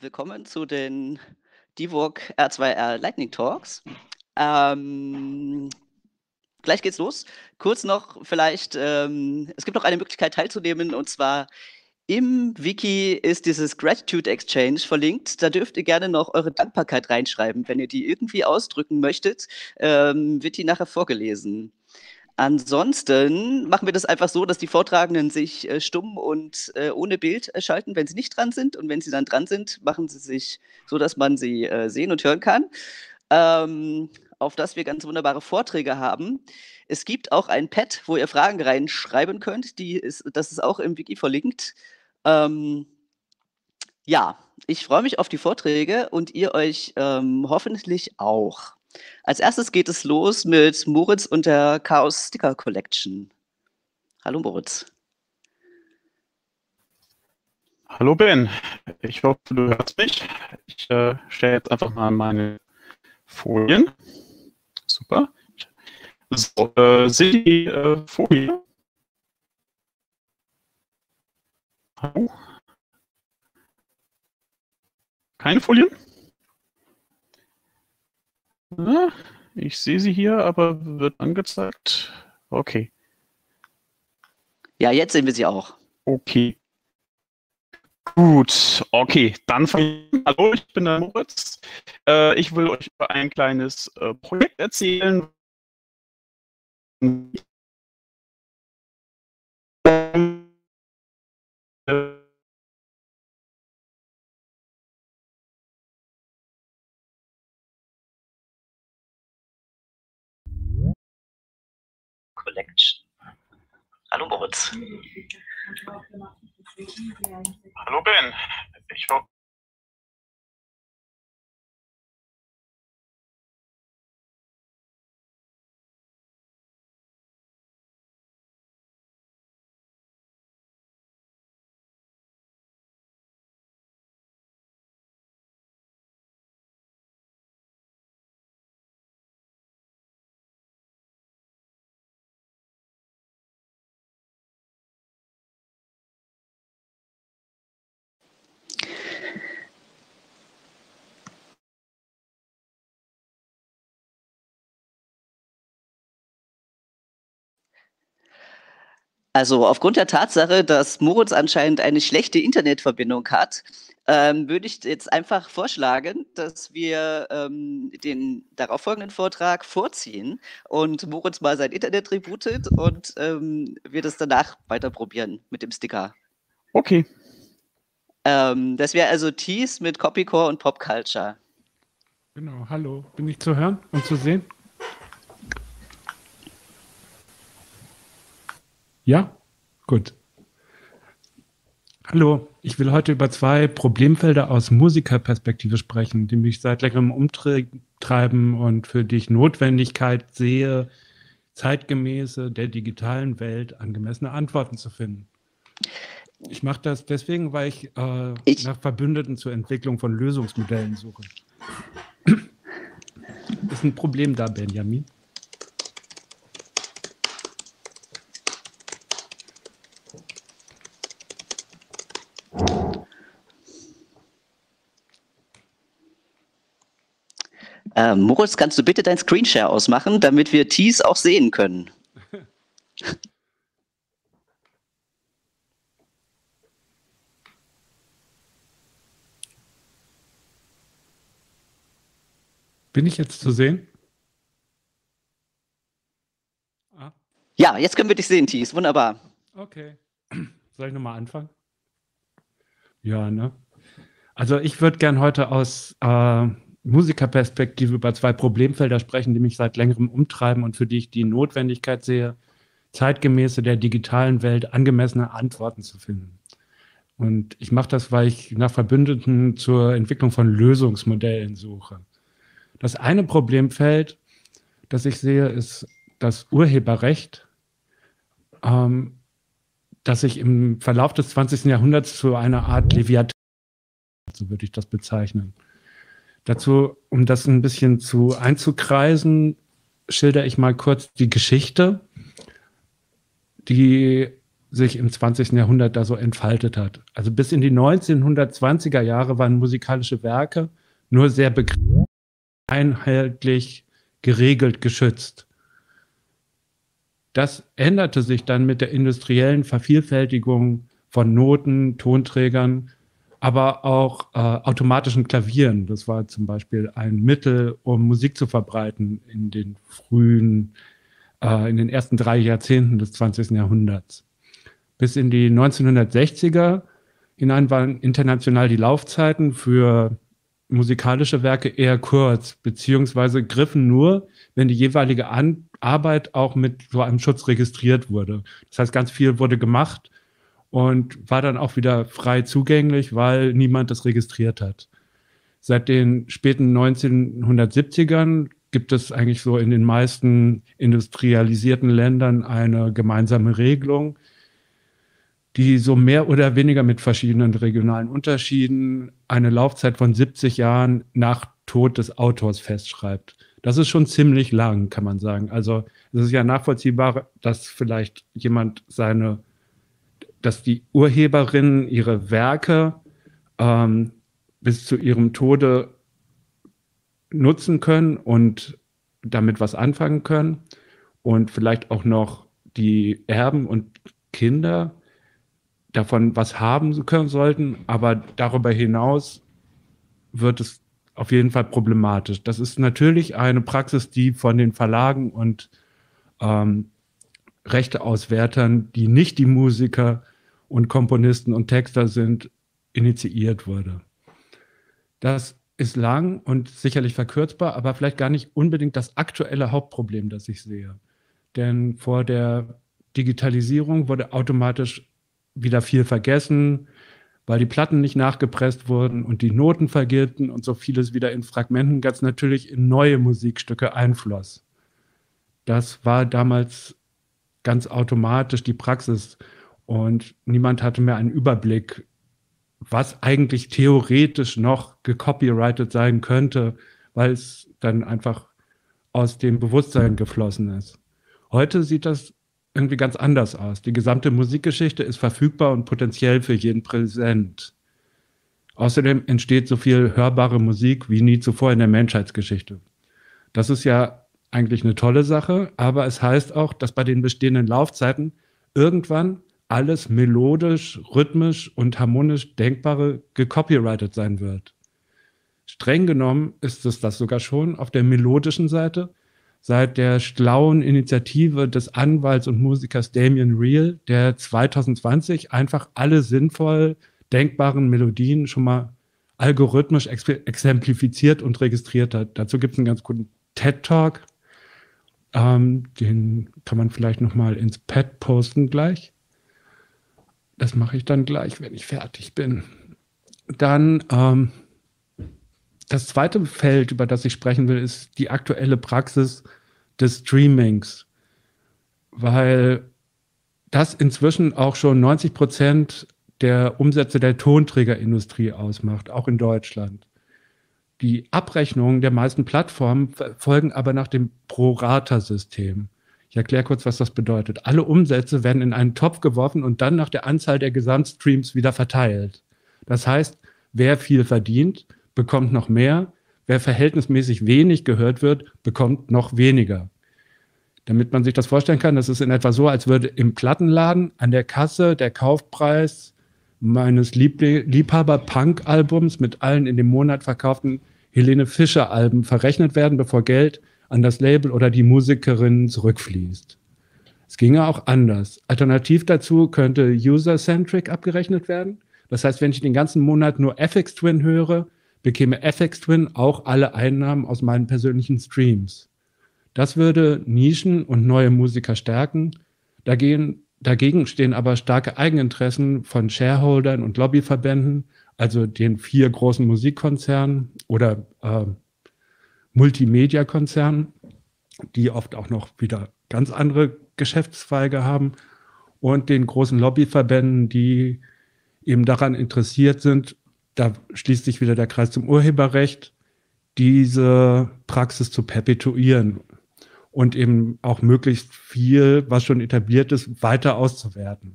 Willkommen zu den DiVOC R2R Lightning Talks. Gleich geht's los. Kurz noch vielleicht, es gibt noch eine Möglichkeit teilzunehmen, und zwar im Wiki ist dieses Gratitude Exchange verlinkt. Da dürft ihr gerne noch eure Dankbarkeit reinschreiben. Wenn ihr die irgendwie ausdrücken möchtet, wird die nachher vorgelesen. Ansonsten machen wir das einfach so, dass die Vortragenden sich stumm und ohne Bild schalten, wenn sie nicht dran sind. Und wenn sie dann dran sind, machen sie sich so, dass man sie sehen und hören kann. Auf das wir ganz wunderbare Vorträge haben. Es gibt auch ein Pad, wo ihr Fragen reinschreiben könnt. Das ist auch im Wiki verlinkt. Ja, ich freue mich auf die Vorträge und ihr euch hoffentlich auch. Als erstes geht es los mit Moritz und der Chaos Sticker Collection. Hallo Moritz. Hallo Ben, ich hoffe, du hörst mich. Ich stelle jetzt einfach mal meine Folien. Super. So, seht ihr die Folie? Hallo? Keine Folien? Na, ich sehe sie hier, aber wird angezeigt. Okay. Ja, jetzt sehen wir sie auch. Okay. Gut, okay, dann fangen wir an. Hallo, ich bin der Moritz. Ich will euch über ein kleines Projekt erzählen. Collection. Hallo Moritz. Hallo Ben. Ich hoffe. Also aufgrund der Tatsache, dass Moritz anscheinend eine schlechte Internetverbindung hat, würde ich jetzt einfach vorschlagen, dass wir den darauffolgenden Vortrag vorziehen und Moritz mal sein Internet rebootet und wir das danach weiter probieren mit dem Sticker. Okay. Das wäre also Tease mit Copycore und Pop Culture. Genau, hallo. Bin ich zu hören und zu sehen? Ja, gut. Hallo, ich will heute über zwei Problemfelder aus Musikerperspektive sprechen, die mich seit längerem umtreiben und für die ich Notwendigkeit sehe, zeitgemäße, der digitalen Welt angemessene Antworten zu finden. Ich mache das deswegen, weil ich, nach Verbündeten zur Entwicklung von Lösungsmodellen suche. Ist ein Problem da, Benjamin? Moritz, kannst du bitte dein Screenshare ausmachen, damit wir Tease auch sehen können? Bin ich jetzt zu sehen? Ah. Ja, jetzt können wir dich sehen, Tease. Wunderbar. Okay. Soll ich nochmal anfangen? Ja, ne? Also ich würde gern heute aus Musikerperspektive über zwei Problemfelder sprechen, die mich seit längerem umtreiben und für die ich die Notwendigkeit sehe, zeitgemäße, der digitalen Welt angemessene Antworten zu finden. Und ich mache das, weil ich nach Verbündeten zur Entwicklung von Lösungsmodellen suche. Das eine Problemfeld, das ich sehe, ist das Urheberrecht, das sich im Verlauf des 20. Jahrhunderts zu einer Art Leviathan, so würde ich das bezeichnen. Dazu, um das ein bisschen einzukreisen, schildere ich mal kurz die Geschichte, die sich im 20. Jahrhundert da so entfaltet hat. Also bis in die 1920er Jahre waren musikalische Werke nur sehr begrenzt, einheitlich geregelt geschützt. Das änderte sich dann mit der industriellen Vervielfältigung von Noten, Tonträgern, aber auch automatischen Klavieren. Das war zum Beispiel ein Mittel, um Musik zu verbreiten in den frühen, in den ersten 3 Jahrzehnten des 20. Jahrhunderts. Bis in die 1960er hinein waren international die Laufzeiten für musikalische Werke eher kurz, beziehungsweise griffen nur, wenn die jeweilige Arbeit auch mit so einem Schutz registriert wurde. Das heißt, ganz viel wurde gemacht und war dann auch wieder frei zugänglich, weil niemand das registriert hat. Seit den späten 1970ern gibt es eigentlich so in den meisten industrialisierten Ländern eine gemeinsame Regelung, die so mehr oder weniger mit verschiedenen regionalen Unterschieden eine Laufzeit von 70 Jahren nach Tod des Autors festschreibt. Das ist schon ziemlich lang, kann man sagen. Also es ist ja nachvollziehbar, dass vielleicht jemand dass die Urheberinnen ihre Werke bis zu ihrem Tode nutzen können und damit was anfangen können und vielleicht auch noch die Erben und Kinder davon was haben können sollten, aber darüber hinaus wird es auf jeden Fall problematisch. Das ist natürlich eine Praxis, die von den Verlagen und Rechteauswertern, die nicht die Musiker und Komponisten und Texter sind, initiiert wurde. Das ist lang und sicherlich verkürzbar, aber vielleicht gar nicht unbedingt das aktuelle Hauptproblem, das ich sehe. Denn vor der Digitalisierung wurde automatisch wieder viel vergessen, weil die Platten nicht nachgepresst wurden und die Noten vergilbten und so vieles wieder in Fragmenten ganz natürlich in neue Musikstücke einfloss. Das war damals ganz automatisch die Praxis und niemand hatte mehr einen Überblick, was eigentlich theoretisch noch gecopyrighted sein könnte, weil es dann einfach aus dem Bewusstsein geflossen ist. Heute sieht das irgendwie ganz anders aus. Die gesamte Musikgeschichte ist verfügbar und potenziell für jeden präsent. Außerdem entsteht so viel hörbare Musik wie nie zuvor in der Menschheitsgeschichte. Das ist ja eigentlich eine tolle Sache, aber es heißt auch, dass bei den bestehenden Laufzeiten irgendwann alles melodisch, rhythmisch und harmonisch Denkbare gecopyrighted sein wird. Streng genommen ist es das sogar schon auf der melodischen Seite, seit der schlauen Initiative des Anwalts und Musikers Damien Reel, der 2020 einfach alle sinnvoll denkbaren Melodien schon mal algorithmisch exemplifiziert und registriert hat. Dazu gibt es einen ganz guten TED-Talk, den kann man vielleicht noch mal ins Pad posten gleich. Das mache ich dann gleich, wenn ich fertig bin. Dann das zweite Feld, über das ich sprechen will, ist die aktuelle Praxis des Streamings, weil das inzwischen auch schon 90% der Umsätze der Tonträgerindustrie ausmacht, auch in Deutschland. Die Abrechnungen der meisten Plattformen folgen aber nach dem Pro-Rata-System. Ich erkläre kurz, was das bedeutet. Alle Umsätze werden in einen Topf geworfen und dann nach der Anzahl der Gesamtstreams wieder verteilt. Das heißt, wer viel verdient, bekommt noch mehr, wer verhältnismäßig wenig gehört wird, bekommt noch weniger. Damit man sich das vorstellen kann, das ist in etwa so, als würde im Plattenladen an der Kasse der Kaufpreis meines Liebhaber-Punk-Albums mit allen in dem Monat verkauften Helene Fischer-Alben verrechnet werden, bevor Geld an das Label oder die Musikerin zurückfließt. Es ginge auch anders. Alternativ dazu könnte User-Centric abgerechnet werden. Das heißt, wenn ich den ganzen Monat nur FX-Twin höre, bekäme FX-Twin auch alle Einnahmen aus meinen persönlichen Streams. Das würde Nischen und neue Musiker stärken. Dagegen stehen aber starke Eigeninteressen von Shareholdern und Lobbyverbänden, also den 4 großen Musikkonzernen oder Multimedia-Konzernen, die oft auch noch wieder ganz andere Geschäftszweige haben, und den großen Lobbyverbänden, die eben daran interessiert sind, da schließt sich wieder der Kreis zum Urheberrecht, diese Praxis zu perpetuieren und eben auch möglichst viel, was schon etabliert ist, weiter auszuwerten.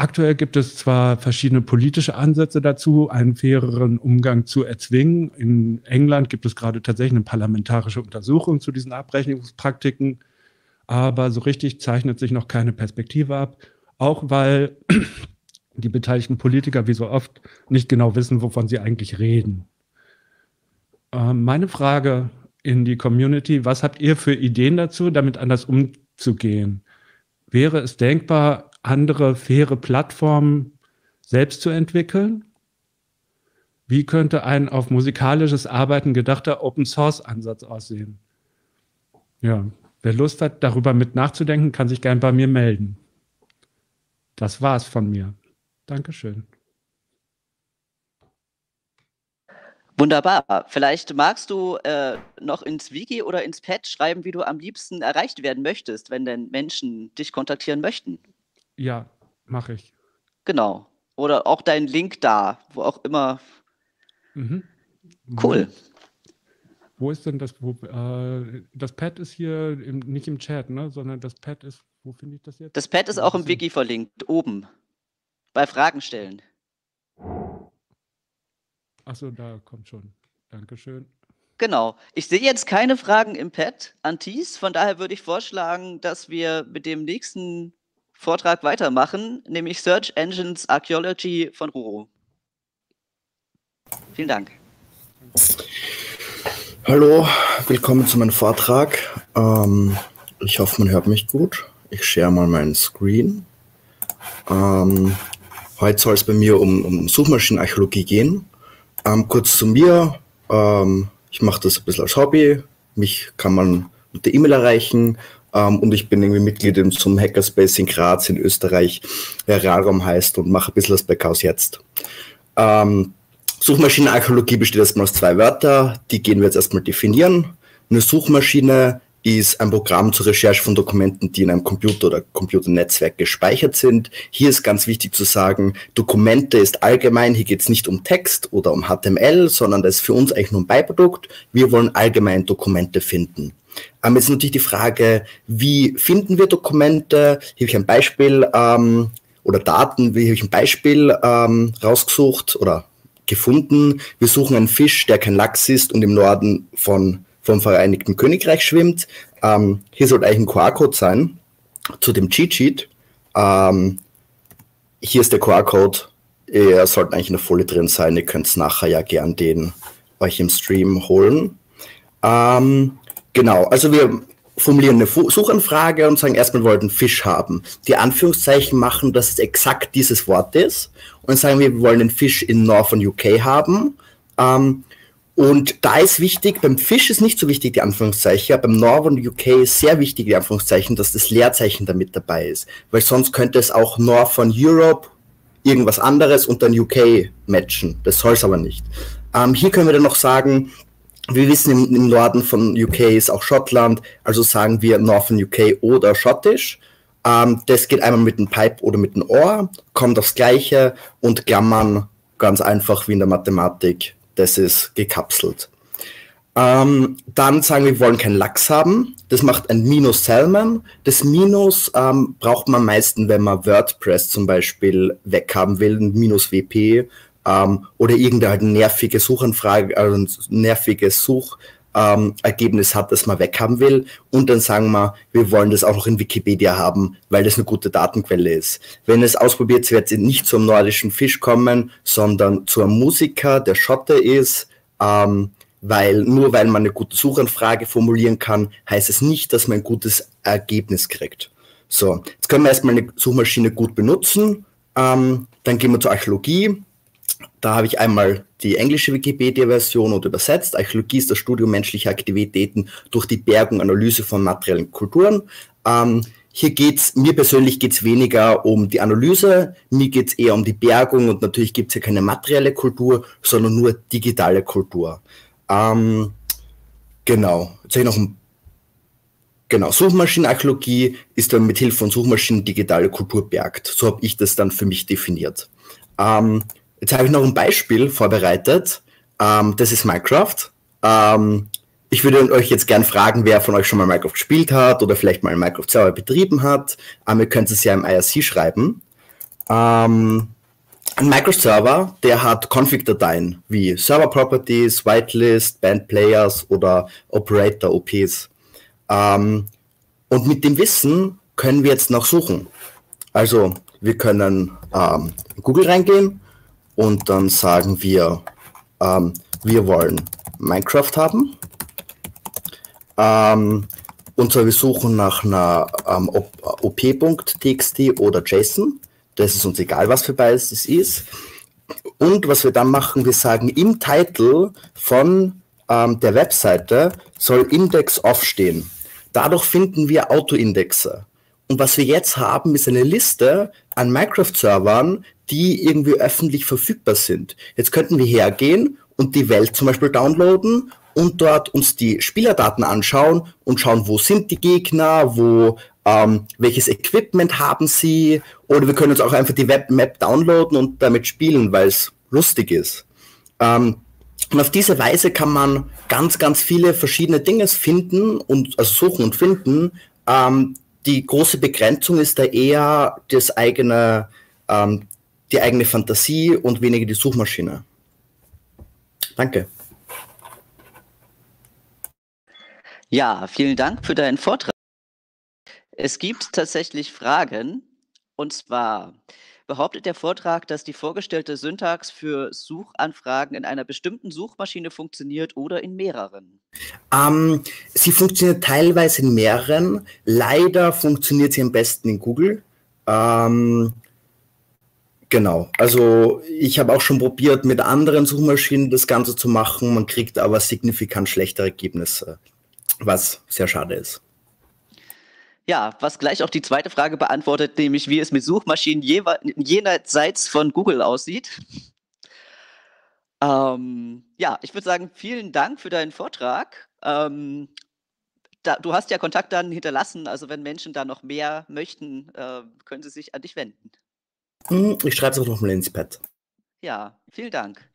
Aktuell gibt es zwar verschiedene politische Ansätze dazu, einen faireren Umgang zu erzwingen. In England gibt es gerade tatsächlich eine parlamentarische Untersuchung zu diesen Abrechnungspraktiken, aber so richtig zeichnet sich noch keine Perspektive ab, auch weil die beteiligten Politiker wie so oft nicht genau wissen, wovon sie eigentlich reden. Meine Frage in die Community, was habt ihr für Ideen dazu, damit anders umzugehen? Wäre es denkbar, andere faire Plattformen selbst zu entwickeln? Wie könnte ein auf musikalisches Arbeiten gedachter Open-Source-Ansatz aussehen? Ja, wer Lust hat, darüber mit nachzudenken, kann sich gern bei mir melden. Das war's von mir. Dankeschön. Wunderbar. Vielleicht magst du noch ins Wiki oder ins Pad schreiben, wie du am liebsten erreicht werden möchtest, wenn denn Menschen dich kontaktieren möchten. Ja, mache ich. Genau. Oder auch dein Link da, wo auch immer. Mhm. Cool. Wo ist denn das? Wo, das Pad ist hier nicht im Chat, ne? Sondern das Pad ist, wo finde ich das jetzt? Das Pad ist auch im Wiki verlinkt, oben. Bei Fragen stellen. Achso, da kommt schon. Dankeschön. Genau. Ich sehe jetzt keine Fragen im Pad an Tease. Von daher würde ich vorschlagen, dass wir mit dem nächsten Vortrag weitermachen, nämlich Search Engines Archaeology von Uru. Vielen Dank. Hallo, willkommen zu meinem Vortrag. Ich hoffe, man hört mich gut. Ich share mal meinen Screen. Heute soll es bei mir um Suchmaschinenarchäologie gehen. Kurz zu mir. Ich mache das ein bisschen als Hobby. Mich kann man mit der E-Mail erreichen. Und ich bin irgendwie Mitglied in so einem Hackerspace in Graz in Österreich, der Realraum heißt, und mache ein bisschen das Backhaus jetzt. Suchmaschinenarchäologie besteht erstmal aus zwei Wörtern, die gehen wir jetzt erstmal definieren. Eine Suchmaschine ist ein Programm zur Recherche von Dokumenten, die in einem Computer oder Computernetzwerk gespeichert sind. Hier ist ganz wichtig zu sagen, Dokumente ist allgemein, hier geht es nicht um Text oder um HTML, sondern das ist für uns eigentlich nur ein Beiprodukt. Wir wollen allgemein Dokumente finden. Jetzt natürlich die Frage, wie finden wir Dokumente? Hier habe ich ein Beispiel oder Daten, hier habe ich ein Beispiel rausgesucht oder gefunden. Wir suchen einen Fisch, der kein Lachs ist und im Norden vom Vereinigten Königreich schwimmt. Hier sollte eigentlich ein QR-Code sein zu dem Cheat-Sheet. Hier ist der QR-Code. Er sollte eigentlich in der Folie drin sein. Ihr könnt es nachher ja gern den euch im Stream holen. Genau, also wir formulieren eine Suchanfrage und sagen erstmal, wir wollten Fisch haben. Die Anführungszeichen machen, dass es exakt dieses Wort ist. Und sagen wir, wir wollen den Fisch in Northern UK haben. Und da ist wichtig, beim Fisch ist nicht so wichtig die Anführungszeichen, aber beim Northern UK ist sehr wichtig die Anführungszeichen, dass das Leerzeichen damit dabei ist. Weil sonst könnte es auch Northern Europe, irgendwas anderes und dann UK matchen. Das soll es aber nicht. Hier können wir dann noch sagen, wir wissen, im Norden von UK ist auch Schottland, also sagen wir Northern UK oder Schottisch. Das geht einmal mit dem Pipe oder mit dem Ohr, kommt aufs Gleiche und Klammern, ganz einfach wie in der Mathematik, das ist gekapselt. Dann sagen wir, wir wollen keinen Lachs haben. Das macht ein Minus Salmon. Das Minus braucht man am meisten, wenn man WordPress zum Beispiel weghaben will, ein Minus WP. Oder irgendeine nervige Suchanfrage, also ein nerviges Suchergebnis hat, das man weghaben will. Und dann sagen wir wollen das auch noch in Wikipedia haben, weil das eine gute Datenquelle ist. Wenn es ausprobiert wird, wird es nicht zum nordischen Fisch kommen, sondern zu einem Musiker, der Schotte ist. Nur weil man eine gute Suchanfrage formulieren kann, heißt es nicht, dass man ein gutes Ergebnis kriegt. So, jetzt können wir erstmal eine Suchmaschine gut benutzen. Dann gehen wir zur Archäologie. Da habe ich einmal die englische Wikipedia-Version und übersetzt. Archäologie ist das Studium menschlicher Aktivitäten durch die Bergung, Analyse von materiellen Kulturen. Hier geht's, mir persönlich geht es weniger um die Analyse, mir geht es eher um die Bergung und natürlich gibt es hier keine materielle Kultur, sondern nur digitale Kultur. Genau, jetzt habe ich noch ein Genau, Suchmaschinenarchäologie ist dann mit Hilfe von Suchmaschinen digitale Kultur bergt. So habe ich das dann für mich definiert. Jetzt habe ich noch ein Beispiel vorbereitet. Das ist Minecraft. Ich würde euch jetzt gern fragen, wer von euch schon mal Minecraft gespielt hat oder vielleicht mal Minecraft selber betrieben hat. Ihr könnt es ja im IRC schreiben. Ein Microserver, der hat Config-Dateien wie Server-Properties, Whitelist, Band-Players oder Operator-OPs. Und mit dem Wissen können wir jetzt noch suchen. Also wir können in Google reingehen und dann sagen wir, wir wollen Minecraft haben. Und zwar wir suchen nach einer op.txt oder JSON. Das ist uns egal, was für beides es ist. Und was wir dann machen, wir sagen, im Titel von der Webseite soll Index off stehen. Dadurch finden wir Autoindexe. Und was wir jetzt haben, ist eine Liste an Minecraft-Servern, die irgendwie öffentlich verfügbar sind. Jetzt könnten wir hergehen und die Welt zum Beispiel downloaden und dort uns die Spielerdaten anschauen und schauen, wo sind die Gegner, wo welches Equipment haben sie, oder wir können uns auch einfach die Webmap downloaden und damit spielen, weil es lustig ist. Und auf diese Weise kann man ganz, ganz viele verschiedene Dinge finden und also suchen und finden. Die große Begrenzung ist da eher das eigene, die eigene Fantasie und weniger die Suchmaschine. Danke. Ja, vielen Dank für deinen Vortrag. Es gibt tatsächlich Fragen, und zwar behauptet der Vortrag, dass die vorgestellte Syntax für Suchanfragen in einer bestimmten Suchmaschine funktioniert oder in mehreren? Sie funktioniert teilweise in mehreren. Leider funktioniert sie am besten in Google. Genau. Also ich habe auch schon probiert, mit anderen Suchmaschinen das Ganze zu machen. Man kriegt aber signifikant schlechtere Ergebnisse, was sehr schade ist. Ja, was gleich auch die zweite Frage beantwortet, nämlich wie es mit Suchmaschinen jenseits von Google aussieht. Ja, ich würde sagen, vielen Dank für deinen Vortrag. Du hast ja Kontaktdaten hinterlassen, also wenn Menschen da noch mehr möchten, können sie sich an dich wenden. Ich schreibe es auch noch mal ins Pad. Ja, vielen Dank.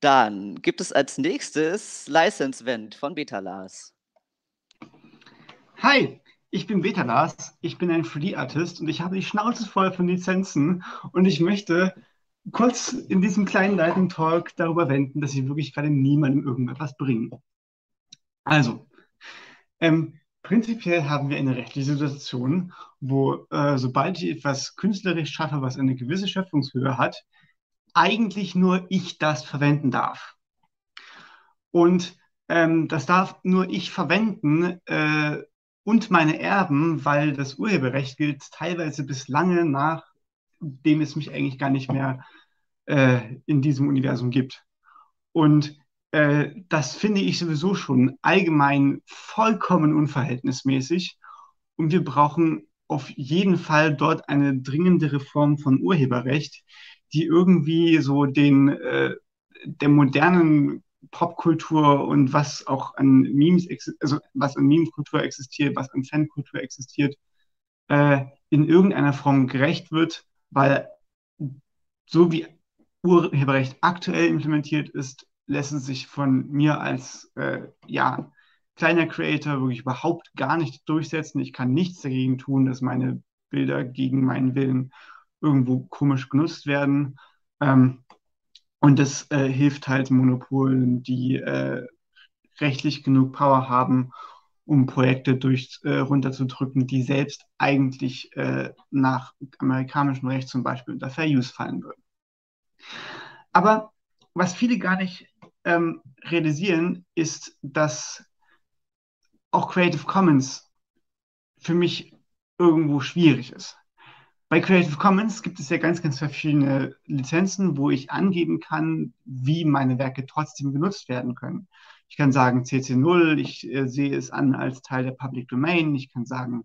Dann gibt es als nächstes License-Vent von Beta Lars. Hi, ich bin Beta Lars, ich bin ein 3D-Artist und ich habe die Schnauze voll von Lizenzen und ich möchte kurz in diesem kleinen Lightning Talk darüber wenden, dass sie wirklich gerade niemandem irgendetwas bringen. Also, prinzipiell haben wir eine rechtliche Situation, wo sobald ich etwas künstlerisch schaffe, was eine gewisse Schöpfungshöhe hat, eigentlich nur ich das verwenden darf. Und das darf nur ich verwenden, und meine Erben, weil das Urheberrecht gilt teilweise bis lange nach, dem es mich eigentlich gar nicht mehr in diesem Universum gibt. Und das finde ich sowieso schon allgemein vollkommen unverhältnismäßig. Und wir brauchen auf jeden Fall dort eine dringende Reform von Urheberrecht, die irgendwie so den der modernen Popkultur und was auch an Memes, also was an Meme-Kultur existiert, was an Fankultur existiert, in irgendeiner Form gerecht wird, weil so wie Urheberrecht aktuell implementiert ist, lassen sich von mir als ja, kleiner Creator wirklich überhaupt gar nicht durchsetzen. Ich kann nichts dagegen tun, dass meine Bilder gegen meinen Willen irgendwo komisch genutzt werden. Und das hilft halt Monopolen, die rechtlich genug Power haben, um Projekte runterzudrücken, die selbst eigentlich nach amerikanischem Recht zum Beispiel unter Fair Use fallen würden. Aber was viele gar nicht realisieren, ist, dass auch Creative Commons für mich irgendwo schwierig ist. Bei Creative Commons gibt es ja ganz, ganz verschiedene Lizenzen, wo ich angeben kann, wie meine Werke trotzdem genutzt werden können. Ich kann sagen CC0, ich sehe es an als Teil der Public Domain. Ich kann sagen,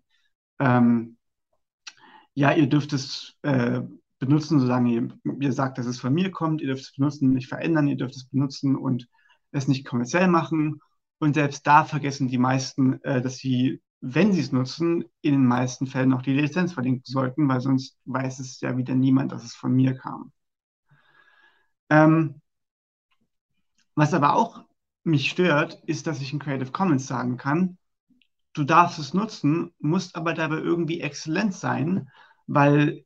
ja, ihr dürft es benutzen, solange ihr sagt, dass es von mir kommt. Ihr dürft es benutzen, nicht verändern. Ihr dürft es benutzen und es nicht kommerziell machen. Und selbst da vergessen die meisten, dass sie, wenn sie es nutzen, in den meisten Fällen noch die Lizenz verlinken sollten, weil sonst weiß es ja wieder niemand, dass es von mir kam. Was aber auch mich stört, ist, dass ich in Creative Commons sagen kann, du darfst es nutzen, musst aber dabei irgendwie exzellent sein, weil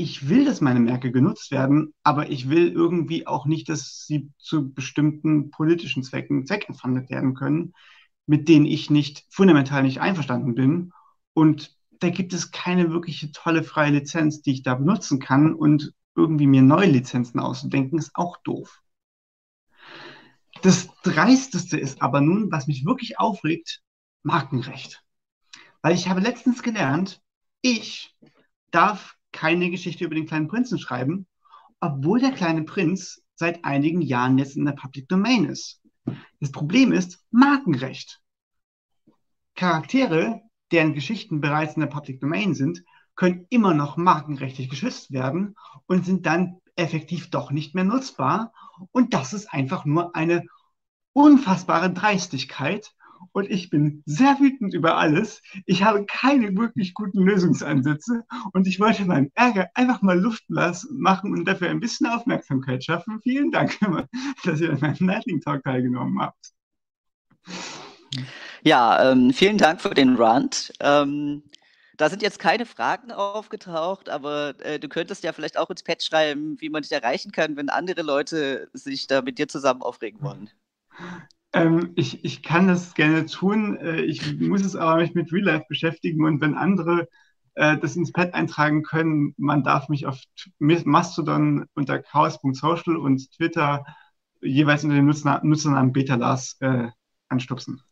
ich will, dass meine Merke genutzt werden, aber ich will irgendwie auch nicht, dass sie zu bestimmten politischen Zwecken zweckentfremdet werden können, mit denen ich nicht fundamental nicht einverstanden bin. Und da gibt es keine wirkliche tolle freie Lizenz, die ich da benutzen kann. Und irgendwie mir neue Lizenzen auszudenken, ist auch doof. Das Dreisteste ist aber nun, was mich wirklich aufregt, Markenrecht. Weil ich habe letztens gelernt, ich darf keine Geschichte über den kleinen Prinzen schreiben, obwohl der kleine Prinz seit einigen Jahren jetzt in der Public Domain ist. Das Problem ist Markenrecht. Charaktere, deren Geschichten bereits in der Public Domain sind, können immer noch markenrechtlich geschützt werden und sind dann effektiv doch nicht mehr nutzbar. Und das ist einfach nur eine unfassbare Dreistigkeit. Und ich bin sehr wütend über alles. Ich habe keine wirklich guten Lösungsansätze. Und ich wollte meinen Ärger einfach mal Luft lassen machen und dafür ein bisschen Aufmerksamkeit schaffen. Vielen Dank, dass ihr an meinem Nightling Talk teilgenommen habt. Ja, vielen Dank für den Rant. Da sind jetzt keine Fragen aufgetaucht, aber du könntest ja vielleicht auch ins Pad schreiben, wie man dich erreichen kann, wenn andere Leute sich da mit dir zusammen aufregen wollen. Ich kann das gerne tun. Ich muss es aber mich mit Real Life beschäftigen. Und wenn andere das ins Pad eintragen können, man darf mich auf Mastodon unter chaos.social und Twitter jeweils unter dem Nutzernamen Beta Lars anstupsen.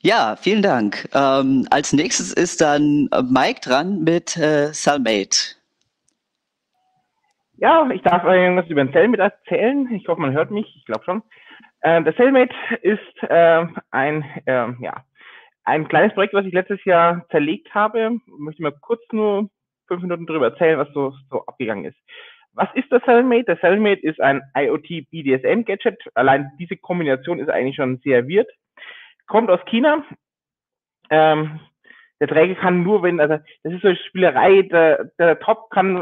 Ja, vielen Dank. Als nächstes ist dann Mike dran mit Cellmate. Ja, ich darf irgendwas über den Cellmate erzählen. Ich hoffe, man hört mich. Ich glaube schon. Der Cellmate ist ein kleines Projekt, was ich letztes Jahr zerlegt habe. Ich möchte mal kurz nur 5 Minuten darüber erzählen, was so abgegangen ist. Was ist der Cellmate? Der Cellmate ist ein IoT-BDSM-Gadget. Allein diese Kombination ist eigentlich schon sehr weird. Kommt aus China. Der Träger kann nur, das ist so eine Spielerei, der Top kann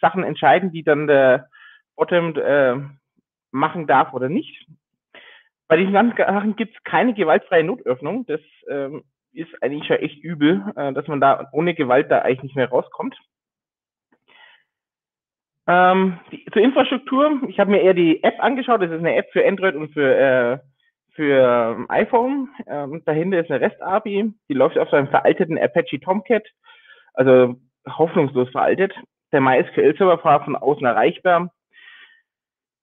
Sachen entscheiden, die dann der Bottom machen darf oder nicht. Bei diesen ganzen Sachen gibt es keine gewaltfreie Notöffnung. Das ist eigentlich schon echt übel, dass man da ohne Gewalt da eigentlich nicht mehr rauskommt. Zur Infrastruktur, ich habe mir eher die App angeschaut, das ist eine App für Android und für iPhone. Dahinter ist eine REST-API, die läuft auf so einem veralteten Apache Tomcat, also hoffnungslos veraltet. Der MySQL-Server war von außen erreichbar.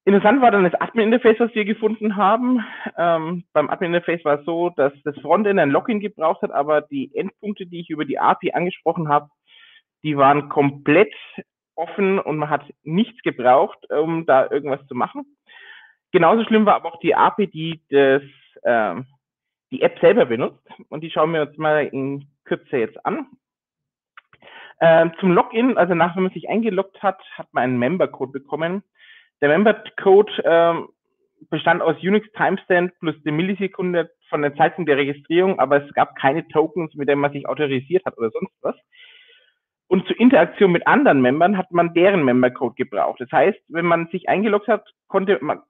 Interessant war dann das Admin-Interface, was wir gefunden haben. Beim Admin-Interface war es so, dass das Frontend ein Login gebraucht hat, aber die Endpunkte, die ich über die API angesprochen habe, die waren komplett offen und man hat nichts gebraucht, um da irgendwas zu machen. Genauso schlimm war aber auch die API, die die App selber benutzt. Und die schauen wir uns mal in Kürze jetzt an. Zum Login, also nachdem man sich eingeloggt hat, hat man einen Membercode bekommen. Der Membercode bestand aus Unix Timestamp plus der Millisekunde von der Zeitpunkt der Registrierung, aber es gab keine Tokens, mit denen man sich autorisiert hat oder sonst was. Und zur Interaktion mit anderen Membern hat man deren Membercode gebraucht. Das heißt, wenn man sich eingeloggt hat, konnte man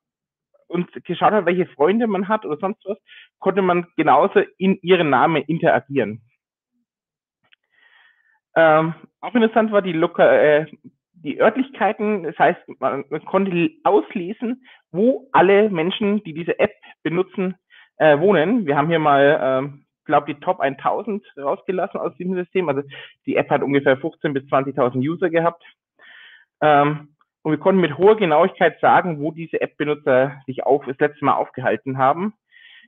und geschaut hat, welche Freunde man hat oder sonst was, konnte man genauso in ihren Namen interagieren. Auch interessant war die Örtlichkeiten. Das heißt, man konnte auslesen, wo alle Menschen, die diese App benutzen, wohnen. Wir haben hier mal ich glaube, die Top 1000 rausgelassen aus diesem System. Also die App hat ungefähr 15.000 bis 20.000 User gehabt. Und wir konnten mit hoher Genauigkeit sagen, wo diese App-Benutzer sich das letzte Mal aufgehalten haben.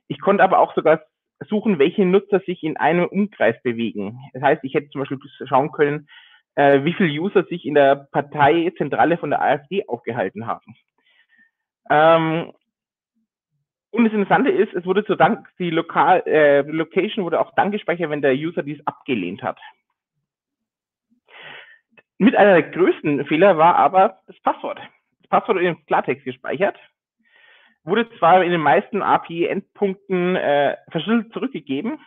Ich konnte aber auch sogar suchen, welche Nutzer sich in einem Umkreis bewegen. Das heißt, ich hätte zum Beispiel schauen können, wie viele User sich in der Parteizentrale von der AfD aufgehalten haben. Und das Interessante ist, es wurde die Location wurde auch dann gespeichert, wenn der User dies abgelehnt hat. Mit einer der größten Fehler war aber das Passwort. Das Passwort wurde im Klartext gespeichert, wurde zwar in den meisten API-Endpunkten verschlüsselt zurückgegeben,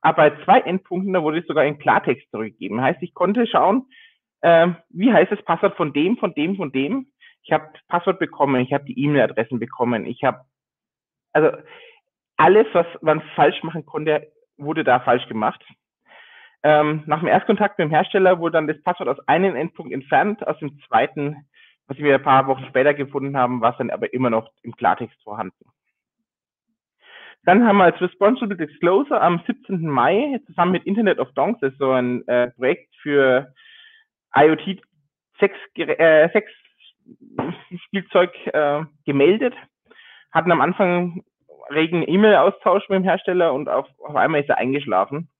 aber bei 2 Endpunkten, da wurde es sogar in Klartext zurückgegeben. Heißt, ich konnte schauen, wie heißt das Passwort von dem, von dem, von dem. Ich habe das Passwort bekommen, ich habe die E-Mail-Adressen bekommen, ich habe also alles, was man falsch machen konnte, wurde da falsch gemacht. Nach dem Erstkontakt mit dem Hersteller wurde dann das Passwort aus einem Endpunkt entfernt, aus dem zweiten, was wir ein paar Wochen später gefunden haben, war es dann aber immer noch im Klartext vorhanden. Dann haben wir als Responsible Disclosure am 17. Mai zusammen mit Internet of Dons, das ist so ein Projekt für IoT-Sex-Spielzeug gemeldet, hatten am Anfang regen E-Mail-Austausch mit dem Hersteller und auf einmal ist er eingeschlafen.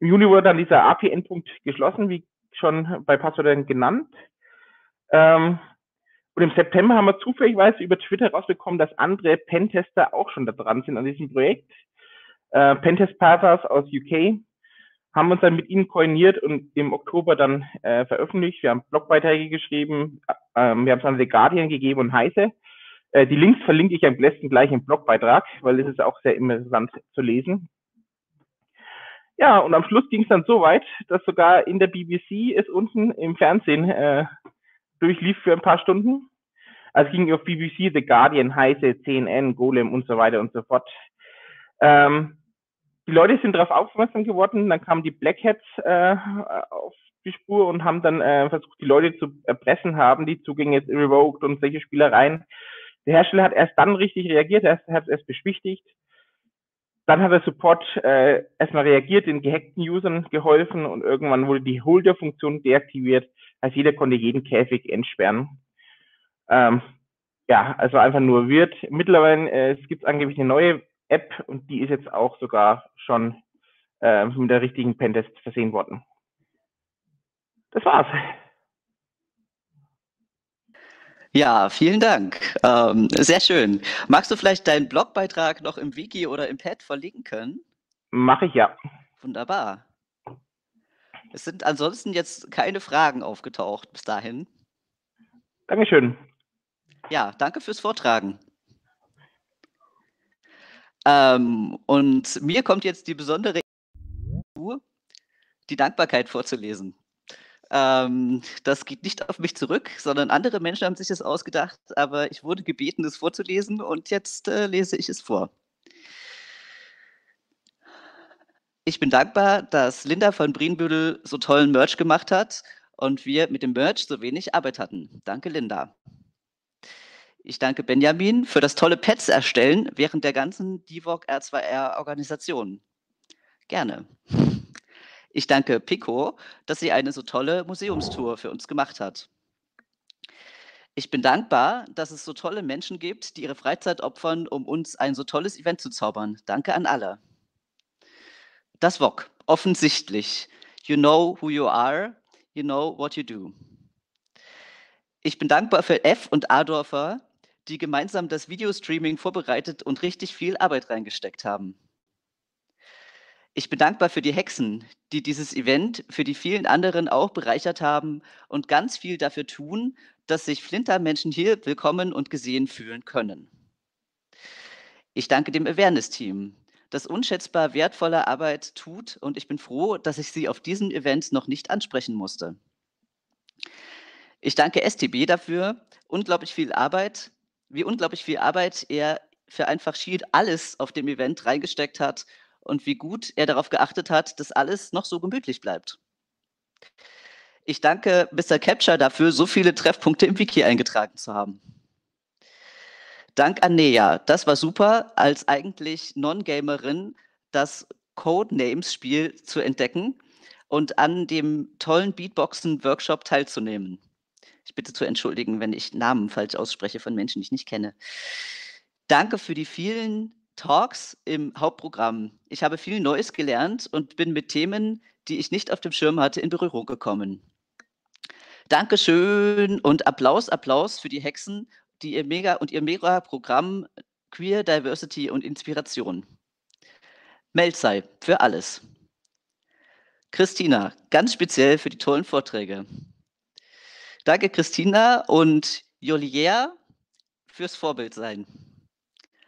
Im Juni wurde dann dieser API-Endpunkt geschlossen, wie schon bei Passwörtern genannt. Und im September haben wir zufälligerweise über Twitter rausbekommen, dass andere Pentester auch schon da dran sind an diesem Projekt. Pentest-Pathers aus UK haben uns dann mit ihnen koordiniert und im Oktober dann veröffentlicht. Wir haben Blogbeiträge geschrieben, wir haben es an The Guardian gegeben und Heise. Die Links verlinke ich am besten gleich im Blogbeitrag, weil das ist auch sehr interessant zu lesen. Ja, und am Schluss ging es dann so weit, dass sogar in der BBC es unten im Fernsehen durchlief für ein paar Stunden. Also ging auf BBC, The Guardian, Heise, CNN, Golem und so weiter und so fort. Die Leute sind darauf aufmerksam geworden, dann kamen die Black Hats auf die Spur und haben dann versucht, die Leute zu erpressen, haben die Zugänge jetzt revoked und solche Spielereien. Der Hersteller hat erst dann richtig reagiert, er hat es erst beschwichtigt. Dann hat der Support erstmal reagiert, den gehackten Usern geholfen und irgendwann wurde die Holder-Funktion deaktiviert. Also jeder konnte jeden Käfig entsperren. Ja, also einfach nur weird. Mittlerweile es gibt angeblich eine neue App und die ist jetzt auch sogar schon mit der richtigen Pentest versehen worden. Das war's. Ja, vielen Dank. Sehr schön. Magst du vielleicht deinen Blogbeitrag noch im Wiki oder im Pad verlinken können? Mache ich, ja. Wunderbar. Es sind ansonsten jetzt keine Fragen aufgetaucht bis dahin. Dankeschön. Ja, danke fürs Vortragen. Und mir kommt jetzt die besondere Ehre, die Dankbarkeit vorzulesen. Das geht nicht auf mich zurück, sondern andere Menschen haben sich das ausgedacht, aber ich wurde gebeten, es vorzulesen und jetzt lese ich es vor. Ich bin dankbar, dass Linda von Brienbüdel so tollen Merch gemacht hat und wir mit dem Merch so wenig Arbeit hatten. Danke, Linda. Ich danke Benjamin für das tolle Pads erstellen während der ganzen DiVOC R2R Organisation. Gerne. Ich danke Pico, dass sie eine so tolle Museumstour für uns gemacht hat. Ich bin dankbar, dass es so tolle Menschen gibt, die ihre Freizeit opfern, um uns ein so tolles Event zu zaubern. Danke an alle. Das WOC, offensichtlich. You know who you are, you know what you do. Ich bin dankbar für F- und A-Dorfer, die gemeinsam das Videostreaming vorbereitet und richtig viel Arbeit reingesteckt haben. Ich bin dankbar für die Hexen, die dieses Event für die vielen anderen auch bereichert haben und ganz viel dafür tun, dass sich Flintermenschen hier willkommen und gesehen fühlen können. Ich danke dem Awareness-Team, das unschätzbar wertvolle Arbeit tut und ich bin froh, dass ich sie auf diesem Event noch nicht ansprechen musste. Ich danke STB dafür, wie unglaublich viel Arbeit er für einfach schier alles auf dem Event reingesteckt hat und wie gut er darauf geachtet hat, dass alles noch so gemütlich bleibt. Ich danke Mr. Capture dafür, so viele Treffpunkte im Wiki eingetragen zu haben. Dank an Nea, das war super, als eigentlich Non-Gamerin das Codenames-Spiel zu entdecken und an dem tollen Beatboxen-Workshop teilzunehmen. Ich bitte zu entschuldigen, wenn ich Namen falsch ausspreche von Menschen, die ich nicht kenne. Danke für die vielen Talks im Hauptprogramm. Ich habe viel Neues gelernt und bin mit Themen, die ich nicht auf dem Schirm hatte, in Berührung gekommen. Dankeschön und Applaus, Applaus für die Hexen, die ihr mega Programm Queer Diversity und Inspiration. Melzei für alles. Christina, ganz speziell für die tollen Vorträge. Danke Christina und Jolière fürs Vorbild sein.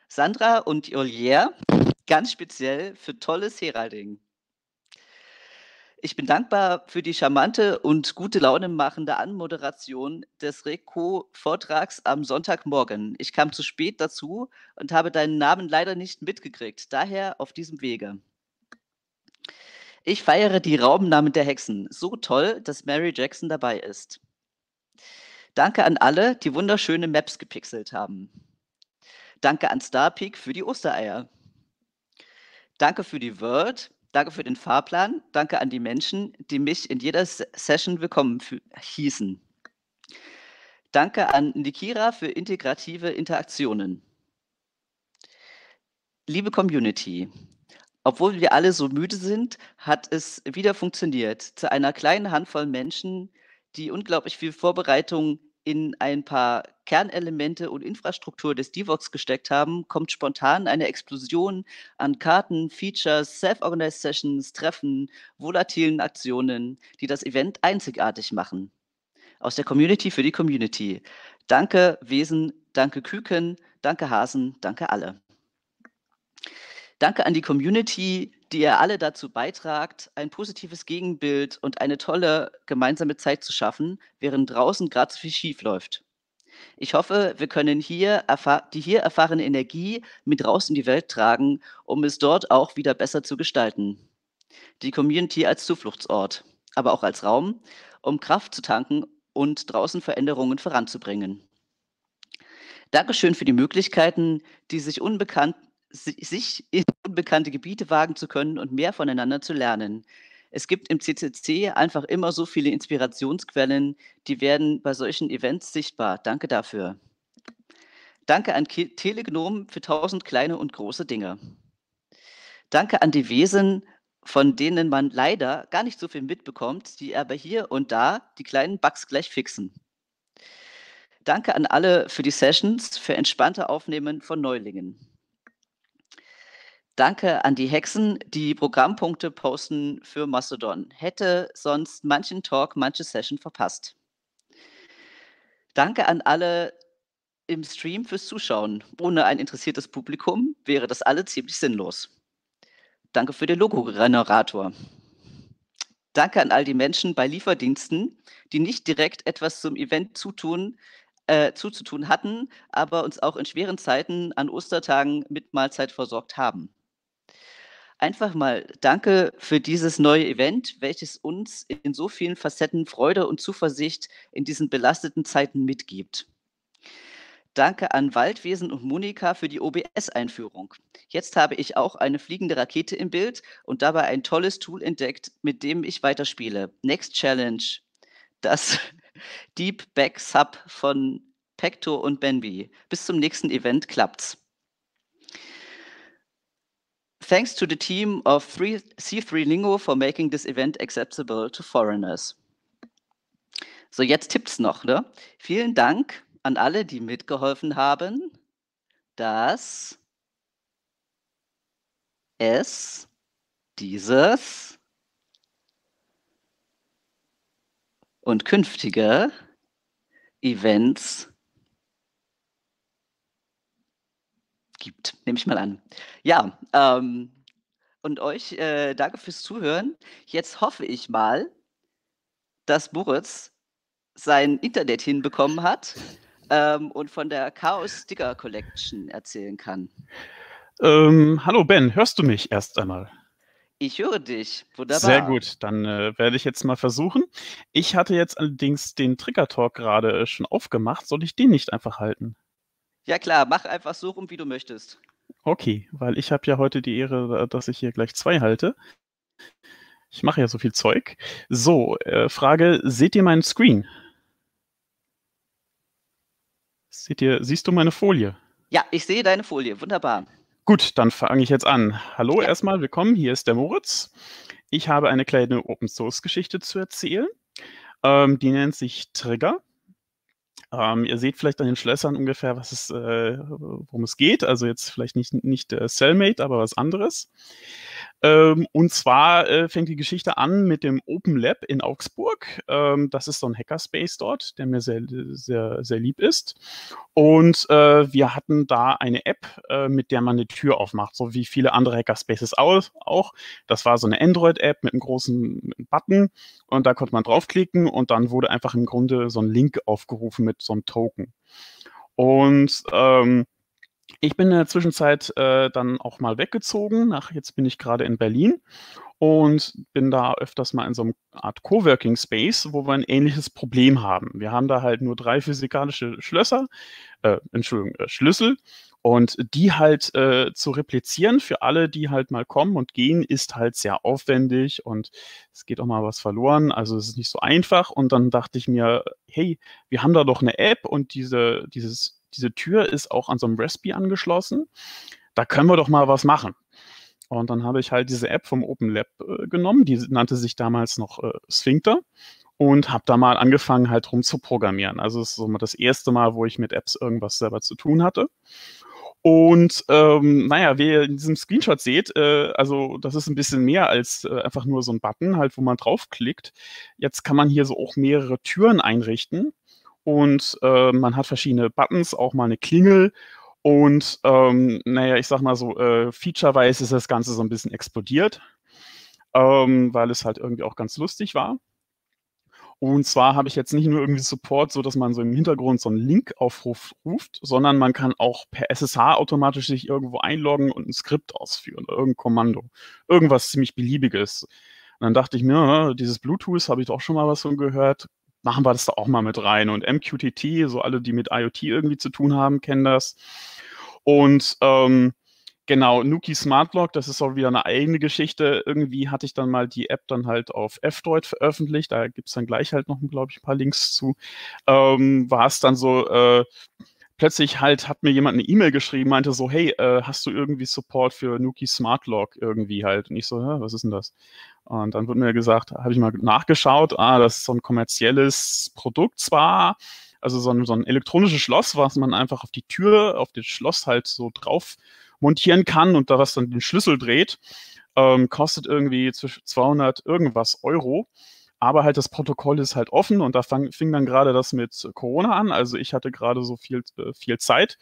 Sandra und Jolière, ganz speziell für tolles Heralding. Ich bin dankbar für die charmante und gute Laune machende Anmoderation des RECO-Vortrags am Sonntagmorgen. Ich kam zu spät dazu und habe deinen Namen leider nicht mitgekriegt, daher auf diesem Wege. Ich feiere die Raumnamen der Hexen. So toll, dass Mary Jackson dabei ist. Danke an alle, die wunderschöne Maps gepixelt haben. Danke an Starpeak für die Ostereier. Danke für die World. Danke für den Fahrplan, danke an die Menschen, die mich in jeder Session willkommen hießen. Danke an Nikira für integrative Interaktionen. Liebe Community, obwohl wir alle so müde sind, hat es wieder funktioniert. Zu einer kleinen Handvoll Menschen, die unglaublich viel Vorbereitung in ein paar Kernelemente und Infrastruktur des DiVOCs gesteckt haben, kommt spontan eine Explosion an Karten, Features, Self-Organized Sessions, Treffen, volatilen Aktionen, die das Event einzigartig machen. Aus der Community für die Community. Danke Wesen, danke Küken, danke Hasen, danke alle. Danke an die Community, die ihr alle dazu beitragt, ein positives Gegenbild und eine tolle gemeinsame Zeit zu schaffen, während draußen gerade so viel schief läuft. Ich hoffe, wir können hier die hier erfahrene Energie mit raus in die Welt tragen, um es dort auch wieder besser zu gestalten. Die Community als Zufluchtsort, aber auch als Raum, um Kraft zu tanken und draußen Veränderungen voranzubringen. Dankeschön für die Möglichkeiten, die sich in unbekannte Gebiete wagen zu können und mehr voneinander zu lernen. Es gibt im CCC einfach immer so viele Inspirationsquellen, die werden bei solchen Events sichtbar. Danke dafür. Danke an Telegnom für 1000 kleine und große Dinge. Danke an die Wesen, von denen man leider gar nicht so viel mitbekommt, die aber hier und da die kleinen Bugs gleich fixen. Danke an alle für die Sessions, für entspannte Aufnehmen von Neulingen. Danke an die Hexen, die Programmpunkte posten für Mastodon. Hätte sonst manchen Talk, manche Session verpasst. Danke an alle im Stream fürs Zuschauen. Ohne ein interessiertes Publikum wäre das alle ziemlich sinnlos. Danke für den Logo-Generator. Danke an all die Menschen bei Lieferdiensten, die nicht direkt etwas zum Event zuzutun hatten, aber uns auch in schweren Zeiten an Ostertagen mit Mahlzeit versorgt haben. Einfach mal danke für dieses neue Event, welches uns in so vielen Facetten Freude und Zuversicht in diesen belasteten Zeiten mitgibt. Danke an Waldwesen und Monika für die OBS-Einführung. Jetzt habe ich auch eine fliegende Rakete im Bild und dabei ein tolles Tool entdeckt, mit dem ich weiterspiele. Next Challenge. Das Deep Back Sub von Pecto und Benby. Bis zum nächsten Event klappt's. Thanks to the team of C3 Lingo for making this event accessible to foreigners. So, jetzt Tipps noch, ne? Vielen Dank an alle, die mitgeholfen haben, dass es dieses und künftige Events gibt, nehme ich mal an. Ja, und euch danke fürs Zuhören. Jetzt hoffe ich mal, dass Moritz sein Internet hinbekommen hat und von der Chaos Sticker Collection erzählen kann. Hallo Ben, hörst du mich erst einmal? Ich höre dich. Wunderbar. Sehr gut, dann werde ich jetzt mal versuchen. Ich hatte jetzt allerdings den Trigger-Talk gerade schon aufgemacht. Soll ich den nicht einfach halten? Ja klar, mach einfach so rum, wie du möchtest. Okay, weil ich habe ja heute die Ehre, dass ich hier gleich zwei halte. Ich mache ja so viel Zeug. So, Frage, seht ihr meinen Screen? Siehst du meine Folie? Ja, ich sehe deine Folie, wunderbar. Gut, dann fange ich jetzt an. Hallo erstmal, willkommen, hier ist der Moritz. Ich habe eine kleine Open-Source-Geschichte zu erzählen. Die nennt sich Trigger. Ihr seht vielleicht an den Schlössern ungefähr, worum es geht. Also jetzt vielleicht nicht Cellmate, aber was anderes. Und zwar fängt die Geschichte an mit dem Open Lab in Augsburg. Das ist so ein Hackerspace dort, der mir sehr, sehr, sehr lieb ist. Und wir hatten da eine App, mit der man eine Tür aufmacht, so wie viele andere Hackerspaces auch. Das war so eine Android-App mit einem großen Button und da konnte man draufklicken und dann wurde einfach im Grunde so ein Link aufgerufen mit so einem Token. Und ich bin in der Zwischenzeit dann auch mal weggezogen. Jetzt bin ich gerade in Berlin und bin da öfters mal in so einer Art Coworking Space, wo wir ein ähnliches Problem haben. Wir haben da halt nur 3 physikalische Schlüssel. Und die halt zu replizieren für alle, die halt mal kommen und gehen, ist halt sehr aufwendig und es geht auch mal was verloren, also es ist nicht so einfach. Und dann dachte ich mir, hey, wir haben da doch eine App und diese Tür ist auch an so einem Raspberry angeschlossen, da können wir doch mal was machen. Und dann habe ich halt diese App vom Open Lab genommen, die nannte sich damals noch Sphincter. Und habe da mal angefangen, halt rum zu programmieren. Also es ist so mal das erste Mal, wo ich mit Apps irgendwas selber zu tun hatte. Und naja, wie ihr in diesem Screenshot seht, also das ist ein bisschen mehr als einfach nur so ein Button, halt wo man draufklickt. Jetzt kann man hier so auch mehrere Türen einrichten. Und man hat verschiedene Buttons, auch mal eine Klingel. Und naja, ich sag mal so, featureweise ist das Ganze so ein bisschen explodiert, weil es halt irgendwie auch ganz lustig war. Und zwar habe ich jetzt nicht nur irgendwie Support, so dass man so im Hintergrund so einen Linkaufruf ruft, sondern man kann auch per SSH automatisch sich irgendwo einloggen und ein Skript ausführen, irgendein Kommando, irgendwas ziemlich Beliebiges. Und dann dachte ich mir, dieses Bluetooth, habe ich doch schon mal was von gehört, machen wir das da auch mal mit rein. Und MQTT, so alle, die mit IoT irgendwie zu tun haben, kennen das. Und genau, Nuki Smart Lock, das ist auch wieder eine eigene Geschichte. Irgendwie hatte ich dann mal die App dann halt auf F-Droid veröffentlicht. Da gibt es dann gleich halt noch, glaube ich, ein paar Links zu. War es dann so, plötzlich halt hat mir jemand eine E-Mail geschrieben, meinte so, hey, hast du irgendwie Support für Nuki Smart Lock irgendwie halt? Und ich so, was ist denn das? Und dann wurde mir gesagt, habe ich mal nachgeschaut, das ist so ein kommerzielles Produkt zwar, also so ein elektronisches Schloss, was man einfach auf die Tür, auf das Schloss halt so drauf montieren kann und da was dann den Schlüssel dreht, kostet irgendwie zwischen 200 irgendwas Euro, aber halt das Protokoll ist halt offen und da fing dann gerade das mit Corona an, also ich hatte gerade so viel Zeit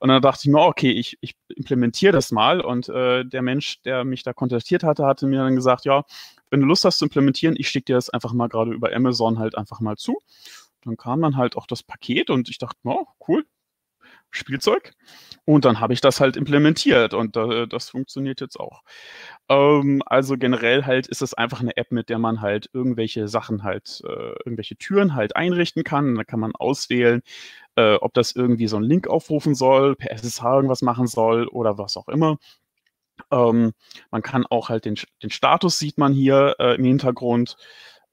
und dann dachte ich mir, okay, ich implementiere das mal und der Mensch, der mich da kontaktiert hatte, hatte mir dann gesagt, ja, wenn du Lust hast zu implementieren, ich schicke dir das einfach mal gerade über Amazon halt einfach mal zu. Dann kam dann halt auch das Paket und ich dachte, oh, cool, Spielzeug. Und dann habe ich das halt implementiert und das funktioniert jetzt auch. Also generell halt ist das einfach eine App, mit der man halt irgendwelche Sachen halt, irgendwelche Türen halt einrichten kann. Und da kann man auswählen, ob das irgendwie so einen Link aufrufen soll, per SSH irgendwas machen soll oder was auch immer. Man kann auch halt den Status sieht man hier im Hintergrund.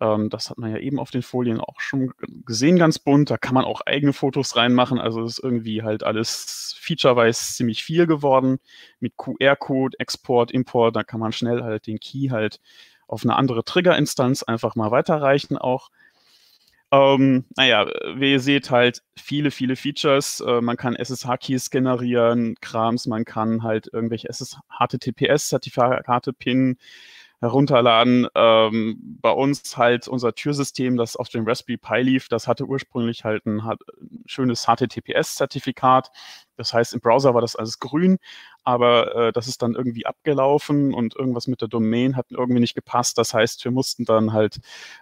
Das hat man ja eben auf den Folien auch schon gesehen, ganz bunt. Da kann man auch eigene Fotos reinmachen. Also ist irgendwie halt alles featureweise ziemlich viel geworden. Mit QR-Code, Export, Import, da kann man schnell halt den Key halt auf eine andere Trigger-Instanz einfach mal weiterreichen auch. Naja, wie ihr seht halt viele, viele Features. Man kann SSH-Keys generieren, Krams, man kann halt irgendwelche HTTPS-Zertifikate pinnen, herunterladen. Bei uns halt unser Türsystem, das auf dem Raspberry Pi lief, das hatte ursprünglich halt ein schönes HTTPS-Zertifikat. Das heißt, im Browser war das alles grün, aber das ist dann irgendwie abgelaufen und irgendwas mit der Domain hat irgendwie nicht gepasst. Das heißt, wir mussten dann halt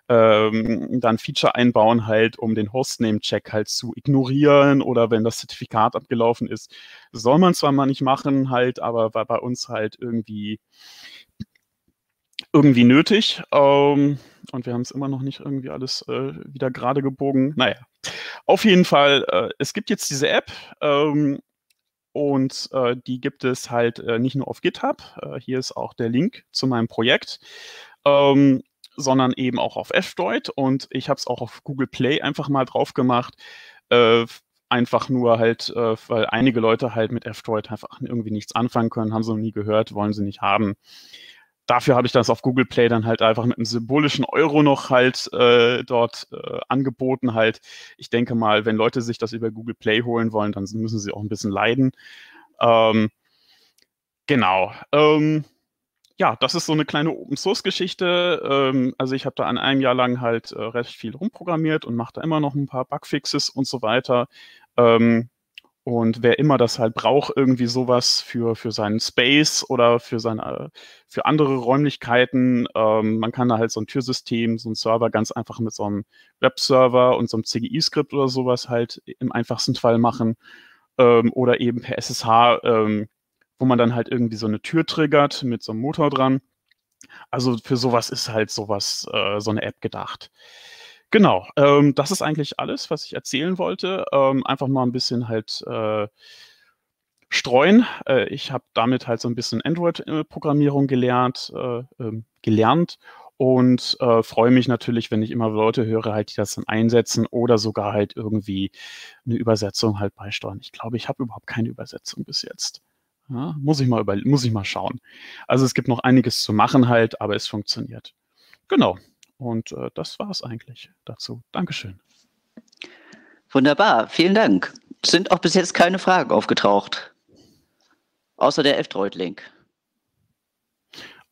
ein Feature einbauen, halt, um den Hostname-Check halt zu ignorieren oder wenn das Zertifikat abgelaufen ist. Soll man zwar mal nicht machen, halt, aber war bei uns halt irgendwie nötig und wir haben es immer noch nicht irgendwie alles wieder gerade gebogen. Naja, auf jeden Fall, es gibt jetzt diese App und die gibt es halt nicht nur auf GitHub, hier ist auch der Link zu meinem Projekt, sondern eben auch auf F-Droid und ich habe es auch auf Google Play einfach mal drauf gemacht, einfach nur halt, weil einige Leute halt mit F-Droid einfach irgendwie nichts anfangen können, haben sie noch nie gehört, wollen sie nicht haben. Dafür habe ich das auf Google Play dann halt einfach mit einem symbolischen Euro noch halt dort angeboten halt. Ich denke mal, wenn Leute sich das über Google Play holen wollen, dann müssen sie auch ein bisschen leiden. Genau. ja, das ist so eine kleine Open-Source-Geschichte. Also ich habe da an einem Jahr lang halt recht viel rumprogrammiert und mache da immer noch ein paar Bugfixes und so weiter. Und wer immer das halt braucht, irgendwie sowas für seinen Space oder für andere Räumlichkeiten, man kann da halt so ein Türsystem, so ein Server ganz einfach mit so einem Webserver und so einem CGI-Skript oder sowas halt im einfachsten Fall machen. Oder eben per SSH, wo man dann halt irgendwie so eine Tür triggert mit so einem Motor dran. Also für sowas ist halt sowas, so eine App gedacht. Genau, das ist eigentlich alles, was ich erzählen wollte. Einfach mal ein bisschen halt streuen. Ich habe damit halt so ein bisschen Android-Programmierung gelernt und freue mich natürlich, wenn ich immer Leute höre, halt, die das dann einsetzen oder sogar halt irgendwie eine Übersetzung halt beisteuern. Ich glaube, ich habe überhaupt keine Übersetzung bis jetzt. Ja, muss ich mal schauen. Also es gibt noch einiges zu machen halt, aber es funktioniert. Genau. Und das war es eigentlich dazu. Dankeschön. Wunderbar, vielen Dank. Es sind auch bis jetzt keine Fragen aufgetaucht. Außer der F-Droid-Link.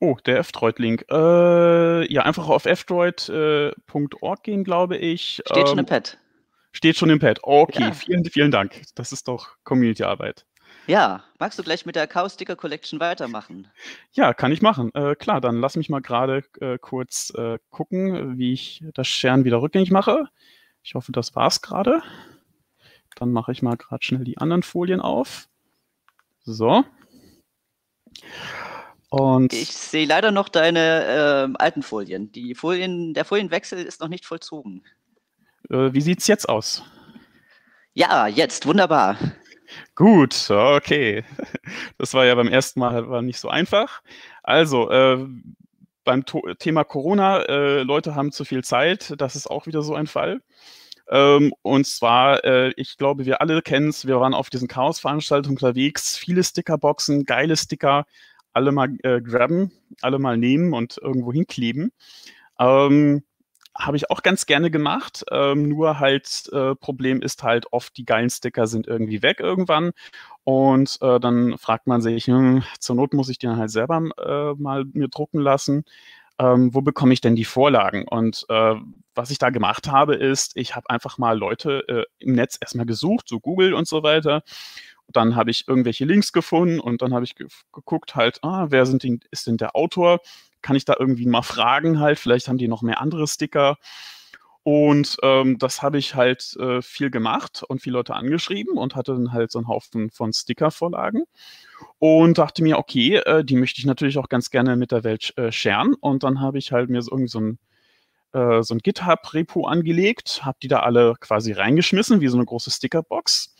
Oh, der F-Droid-Link. Ja, einfach auf f-droid.org gehen, glaube ich. Steht schon im Pad. Steht schon im Pad. Okay, ja. Vielen Dank. Das ist doch Community-Arbeit. Ja, magst du gleich mit der Chaos Sticker Collection weitermachen? Ja, kann ich machen. Klar, dann lass mich mal gerade kurz gucken, wie ich das Scheren wieder rückgängig mache. Ich hoffe, das war's gerade. Dann mache ich mal gerade schnell die anderen Folien auf. So. Und ich sehe leider noch deine alten Folien. Der Folienwechsel ist noch nicht vollzogen. Wie sieht's jetzt aus? Ja, jetzt. Wunderbar. Gut, okay. Das war ja beim ersten Mal war nicht so einfach. Also, beim Thema Corona, Leute haben zu viel Zeit, das ist auch wieder so ein Fall. Und zwar, ich glaube, wir alle kennen es, wir waren auf diesen Chaos-Veranstaltungen unterwegs, viele Stickerboxen, geile Sticker, alle mal grabben, alle mal nehmen und irgendwo hinkleben. Habe ich auch ganz gerne gemacht, nur halt Problem ist halt oft, die geilen Sticker sind irgendwie weg irgendwann und dann fragt man sich, zur Not muss ich die dann halt selber mal mir drucken lassen, wo bekomme ich denn die Vorlagen? Und was ich da gemacht habe ist, ich habe einfach mal Leute im Netz erstmal gesucht, so Google und so weiter. Dann habe ich irgendwelche Links gefunden und dann habe ich geguckt halt, wer ist denn der Autor? Kann ich da irgendwie mal fragen halt, vielleicht haben die noch mehr andere Sticker. Und das habe ich halt viel gemacht und viele Leute angeschrieben und hatte dann halt so einen Haufen von Stickervorlagen und dachte mir, okay, die möchte ich natürlich auch ganz gerne mit der Welt scheren. Und dann habe ich halt mir so irgendwie so ein GitHub-Repo angelegt, habe die da alle quasi reingeschmissen, wie so eine große Stickerbox.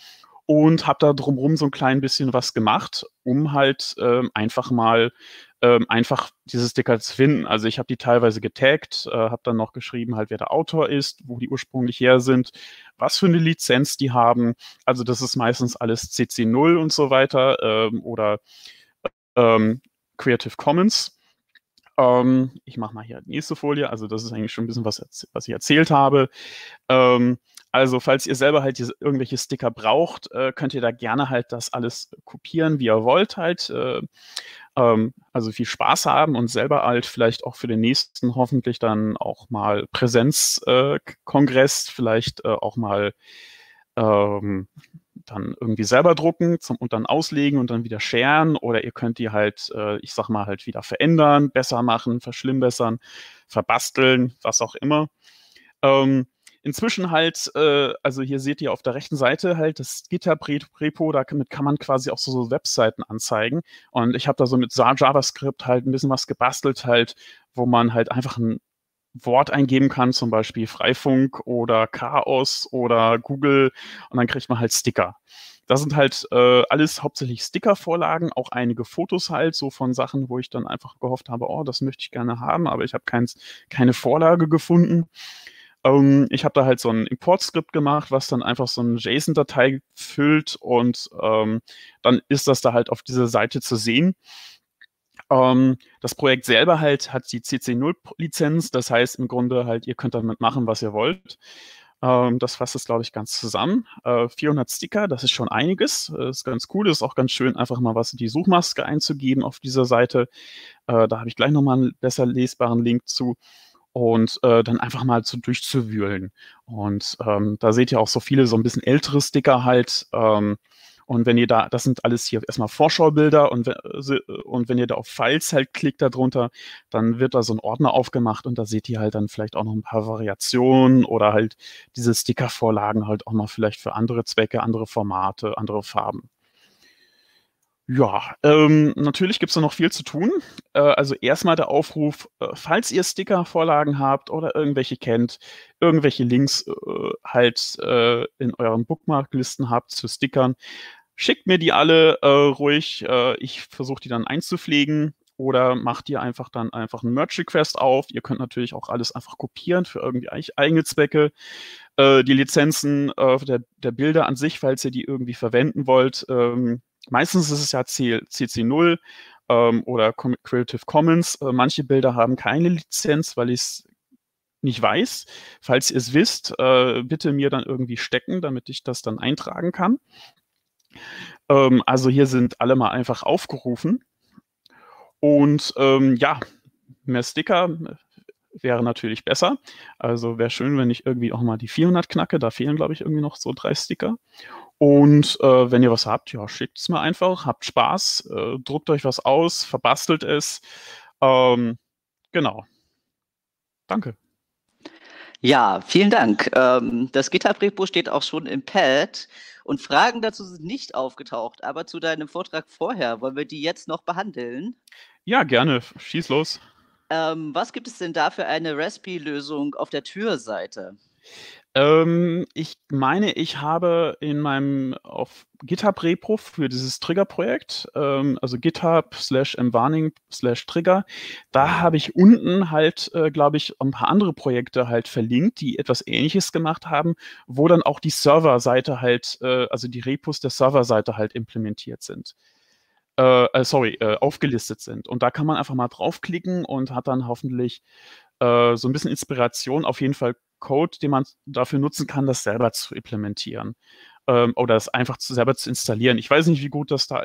Und habe da drumherum so ein klein bisschen was gemacht, um halt einfach diese Sticker zu finden. Also ich habe die teilweise getaggt, habe dann noch geschrieben, halt wer der Autor ist, wo die ursprünglich her sind, was für eine Lizenz die haben. Also das ist meistens alles CC0 und so weiter oder Creative Commons. Ich mache mal hier die nächste Folie. Also das ist eigentlich schon ein bisschen was ich erzählt habe. Also falls ihr selber halt irgendwelche Sticker braucht, könnt ihr da gerne halt das alles kopieren, wie ihr wollt halt. Also viel Spaß haben und selber halt vielleicht auch für den nächsten hoffentlich dann auch mal Präsenzkongress, vielleicht auch mal dann irgendwie selber drucken und dann auslegen und dann wieder scheren. Oder ihr könnt die halt, ich sag mal, halt wieder verändern, besser machen, verschlimmbessern, verbasteln, was auch immer. Inzwischen halt, also hier seht ihr auf der rechten Seite halt das GitHub-Repo, damit kann man quasi auch so Webseiten anzeigen. Und ich habe da so mit JavaScript halt ein bisschen was gebastelt halt, wo man halt einfach ein Wort eingeben kann, zum Beispiel Freifunk oder Chaos oder Google und dann kriegt man halt Sticker. Das sind halt alles hauptsächlich Sticker-Vorlagen, auch einige Fotos halt, so von Sachen, wo ich dann einfach gehofft habe, oh, das möchte ich gerne haben, aber ich habe keine Vorlage gefunden. Ich habe da halt so ein Import-Skript gemacht, was dann einfach so eine JSON-Datei füllt und dann ist das da halt auf dieser Seite zu sehen. Das Projekt selber halt hat die CC0-Lizenz, das heißt im Grunde halt, ihr könnt damit machen, was ihr wollt. Das fasst es, glaube ich, ganz zusammen. 400 Sticker, das ist schon einiges. Ist ganz cool, ist auch ganz schön, einfach mal was in die Suchmaske einzugeben auf dieser Seite. Da habe ich gleich nochmal einen besser lesbaren Link zu. Und dann einfach mal durchzuwühlen. Und da seht ihr auch so viele, so ein bisschen ältere Sticker halt. Und wenn ihr da, das sind alles hier erstmal Vorschaubilder, und wenn ihr da auf Files halt klickt darunter, dann wird da so ein Ordner aufgemacht und da seht ihr halt dann vielleicht auch noch ein paar Variationen oder halt diese Sticker-Vorlagen halt auch mal vielleicht für andere Zwecke, andere Formate, andere Farben. Ja, natürlich gibt es da noch viel zu tun. Also erstmal der Aufruf, falls ihr Sticker-Vorlagen habt oder irgendwelche kennt, irgendwelche Links halt in euren Bookmark-Listen habt zu Stickern, schickt mir die alle ruhig. Ich versuche die dann einzupflegen oder macht ihr einfach dann einen Merge-Request auf. Ihr könnt natürlich auch alles einfach kopieren für irgendwie eigene Zwecke. Die Lizenzen der Bilder an sich, falls ihr die irgendwie verwenden wollt, meistens ist es ja CC0 oder Creative Commons. Manche Bilder haben keine Lizenz, weil ich es nicht weiß. Falls ihr es wisst, bitte mir dann irgendwie stecken, damit ich das dann eintragen kann. Also hier sind alle mal einfach aufgerufen. Und ja, mehr Sticker wäre natürlich besser. Also wäre schön, wenn ich irgendwie auch mal die 400 knacke. Da fehlen, glaube ich, irgendwie noch so 3 Sticker. Und wenn ihr was habt, ja, schickt es mir einfach, habt Spaß, druckt euch was aus, verbastelt es. Genau. Danke. Ja, vielen Dank. Das GitHub-Repo steht auch schon im Pad und Fragen dazu sind nicht aufgetaucht, aber zu deinem Vortrag vorher, wollen wir die jetzt noch behandeln? Ja, gerne. Schieß los. Was gibt es denn da für eine Raspi-Lösung auf der Türseite? Ich meine, ich habe in meinem auf GitHub-Repo für dieses Trigger-Projekt, also github/mwarning/trigger, da habe ich unten halt, glaube ich, ein paar andere Projekte halt verlinkt, die etwas Ähnliches gemacht haben, wo dann auch die Serverseite halt, also die Repos der Serverseite halt implementiert sind. Aufgelistet sind. Und da kann man einfach mal draufklicken und hat dann hoffentlich so ein bisschen Inspiration, auf jeden Fall Code, den man dafür nutzen kann, das selber zu implementieren oder es einfach selber zu installieren. Ich weiß nicht, wie gut das da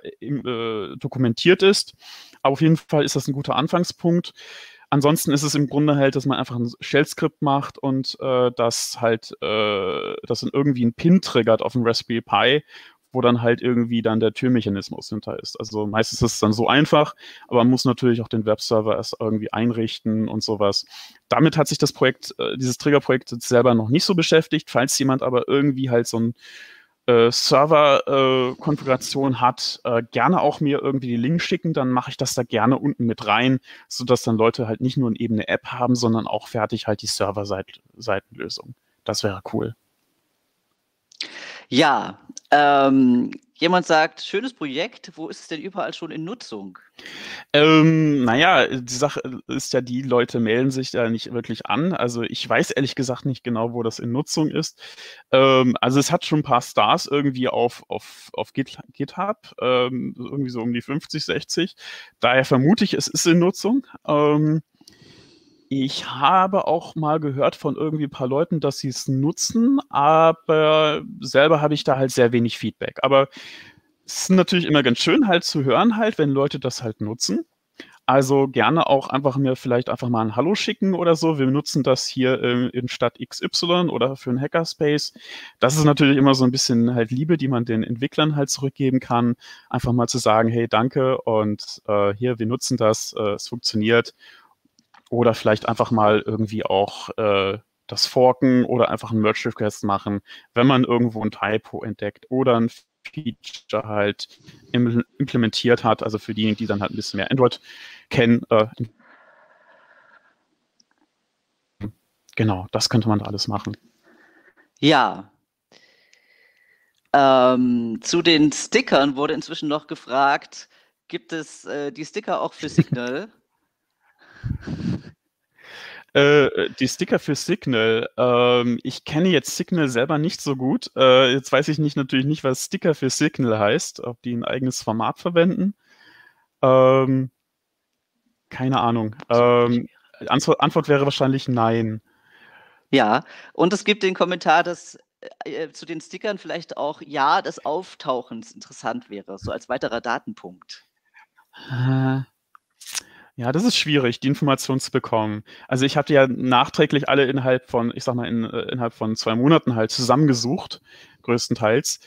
dokumentiert ist, aber auf jeden Fall ist das ein guter Anfangspunkt. Ansonsten ist es im Grunde halt, dass man einfach ein Shell-Skript macht und das halt, das dann irgendwie einen Pin triggert auf dem Raspberry Pi, wo dann halt irgendwie dann der Türmechanismus hinter ist. Also meistens ist es dann so einfach, aber man muss natürlich auch den Webserver erst irgendwie einrichten und sowas. Damit hat sich das Projekt, dieses Trigger-Projekt jetzt selber noch nicht so beschäftigt. Falls jemand aber irgendwie halt so ein Server-Konfiguration hat, gerne auch mir irgendwie die Links schicken, dann mache ich das da gerne unten mit rein, sodass dann Leute halt nicht nur eben eine App haben, sondern auch fertig halt die Server-Seitenlösung. Das wäre cool. Ja, jemand sagt, schönes Projekt, wo ist es denn überall schon in Nutzung? Naja, die Sache ist ja, die Leute melden sich da nicht wirklich an. Also ich weiß ehrlich gesagt nicht genau, wo das in Nutzung ist. Also es hat schon ein paar Stars irgendwie auf GitHub, irgendwie so um die 50, 60. Daher vermute ich, es ist in Nutzung. Ich habe auch mal gehört von irgendwie ein paar Leuten, dass sie es nutzen, aber selber habe ich da halt sehr wenig Feedback. Aber es ist natürlich immer ganz schön halt zu hören halt, wenn Leute das halt nutzen. Also gerne auch einfach mir vielleicht einfach mal ein Hallo schicken oder so. Wir nutzen das hier in Stadt XY oder für einen Hackerspace. Das ist natürlich immer so ein bisschen halt Liebe, die man den Entwicklern halt zurückgeben kann. Einfach mal zu sagen, hey, danke und hier, wir nutzen das, es funktioniert. Oder vielleicht einfach mal irgendwie auch das Forken oder einfach einen Merge-Request machen, wenn man irgendwo ein Typo entdeckt oder ein Feature halt implementiert hat. Also für diejenigen, die dann halt ein bisschen mehr Android kennen. Genau, das könnte man da alles machen. Ja. Zu den Stickern wurde inzwischen noch gefragt, gibt es die Sticker auch für Signal? Die Sticker für Signal, ich kenne jetzt Signal selber nicht so gut. Jetzt weiß ich natürlich nicht, was Sticker für Signal heißt, ob die ein eigenes Format verwenden. Keine Ahnung. Antwort wäre wahrscheinlich nein. Ja, und es gibt den Kommentar, dass zu den Stickern vielleicht auch Jahr des Auftauchens interessant wäre, so als weiterer Datenpunkt. Ja, das ist schwierig, die Information zu bekommen. Also ich habe ja nachträglich alle innerhalb von, ich sag mal, innerhalb von 2 Monaten halt zusammengesucht, größtenteils.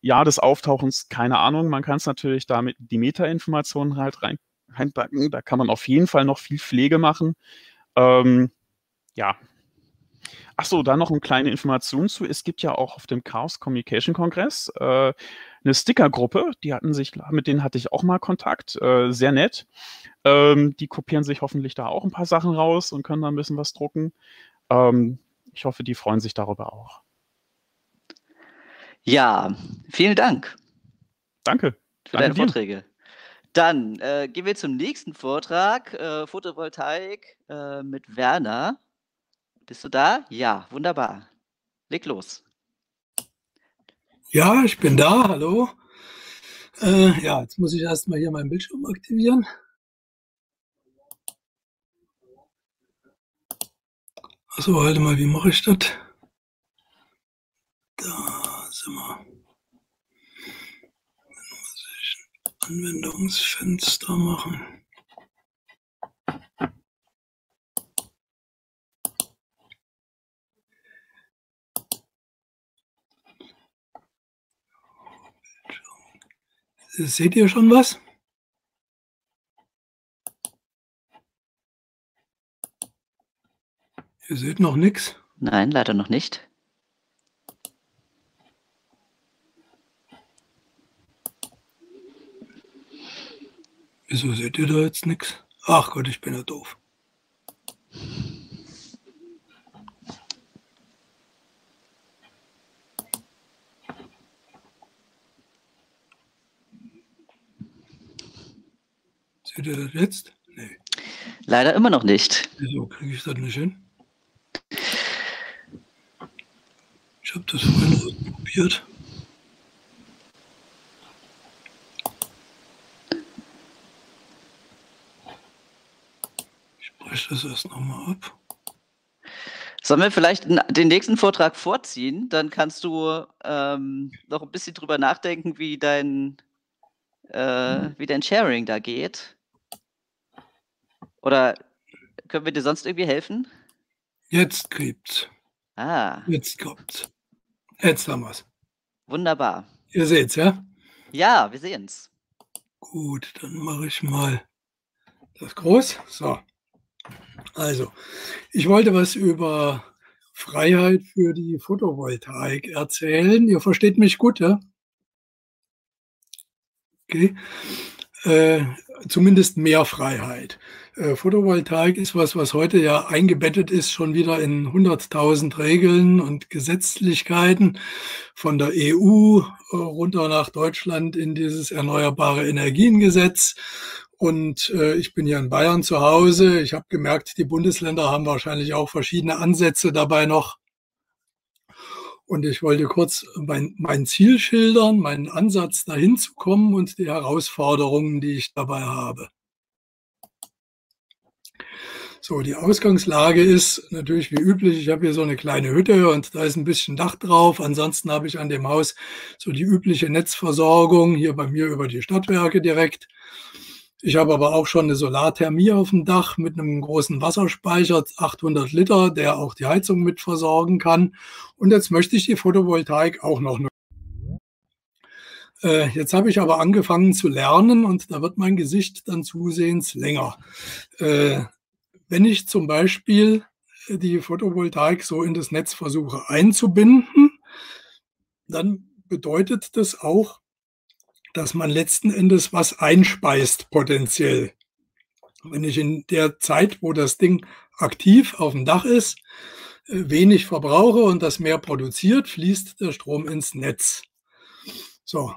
Ja, des Auftauchens, keine Ahnung, man kann es natürlich damit die Meta-Informationen halt reinpacken, da kann man auf jeden Fall noch viel Pflege machen. Ja. Achso, da noch eine kleine Information zu. Es gibt ja auch auf dem Chaos Communication Kongress eine Stickergruppe, mit denen hatte ich auch mal Kontakt, sehr nett. Die kopieren sich hoffentlich da auch ein paar Sachen raus und können da ein bisschen was drucken. Ich hoffe, die freuen sich darüber auch. Ja, vielen Dank. Danke. Für deine Vorträge. Dann gehen wir zum nächsten Vortrag, Photovoltaik mit Werner. Bist du da? Ja, wunderbar. Leg los. Ja, ich bin da. Hallo. Ja, jetzt muss ich erstmal hier meinen Bildschirm aktivieren. Achso, halt mal, wie mache ich das? Da sind wir. Dann muss ich ein Anwendungsfenster machen. Seht ihr schon was? Ihr seht noch nichts? Nein, leider noch nicht. Wieso seht ihr da jetzt nichts? Ach Gott, ich bin ja doof. Seht ihr das jetzt? Nee. Leider immer noch nicht. Wieso kriege ich das nicht hin? Ich habe das vorhin probiert. Ich breche das erst nochmal ab. Sollen wir vielleicht den nächsten Vortrag vorziehen? Dann kannst du noch ein bisschen drüber nachdenken, wie dein Sharing da geht. Oder können wir dir sonst irgendwie helfen? Jetzt kriegt's. Ah. Jetzt kommt's. Jetzt haben wir's. Wunderbar. Ihr seht's, ja? Ja, wir sehen's. Gut, dann mache ich mal das groß. So. Also, ich wollte was über Freiheit für die Photovoltaik erzählen. Ihr versteht mich gut, ja? Okay. Zumindest mehr Freiheit. Photovoltaik ist was, was heute ja eingebettet ist, schon wieder in 100.000 Regeln und Gesetzlichkeiten von der EU runter nach Deutschland in dieses Erneuerbare Energiengesetz. Und ich bin hier in Bayern zu Hause. Ich habe gemerkt, die Bundesländer haben wahrscheinlich auch verschiedene Ansätze dabei noch. Und ich wollte kurz mein Ziel schildern, meinen Ansatz dahin zu kommen und die Herausforderungen, die ich dabei habe. So, die Ausgangslage ist natürlich wie üblich, ich habe hier so eine kleine Hütte und da ist ein bisschen Dach drauf. Ansonsten habe ich an dem Haus so die übliche Netzversorgung, hier bei mir über die Stadtwerke direkt. Ich habe aber auch schon eine Solarthermie auf dem Dach mit einem großen Wasserspeicher, 800 Liter, der auch die Heizung mit versorgen kann. Und jetzt möchte ich die Photovoltaik auch noch nutzen. Jetzt habe ich aber angefangen zu lernen und da wird mein Gesicht dann zusehends länger. Wenn ich zum Beispiel die Photovoltaik so in das Netz versuche einzubinden, dann bedeutet das auch, dass man letzten Endes was einspeist potenziell. Wenn ich in der Zeit, wo das Ding aktiv auf dem Dach ist, wenig verbrauche und das mehr produziert, fließt der Strom ins Netz. So,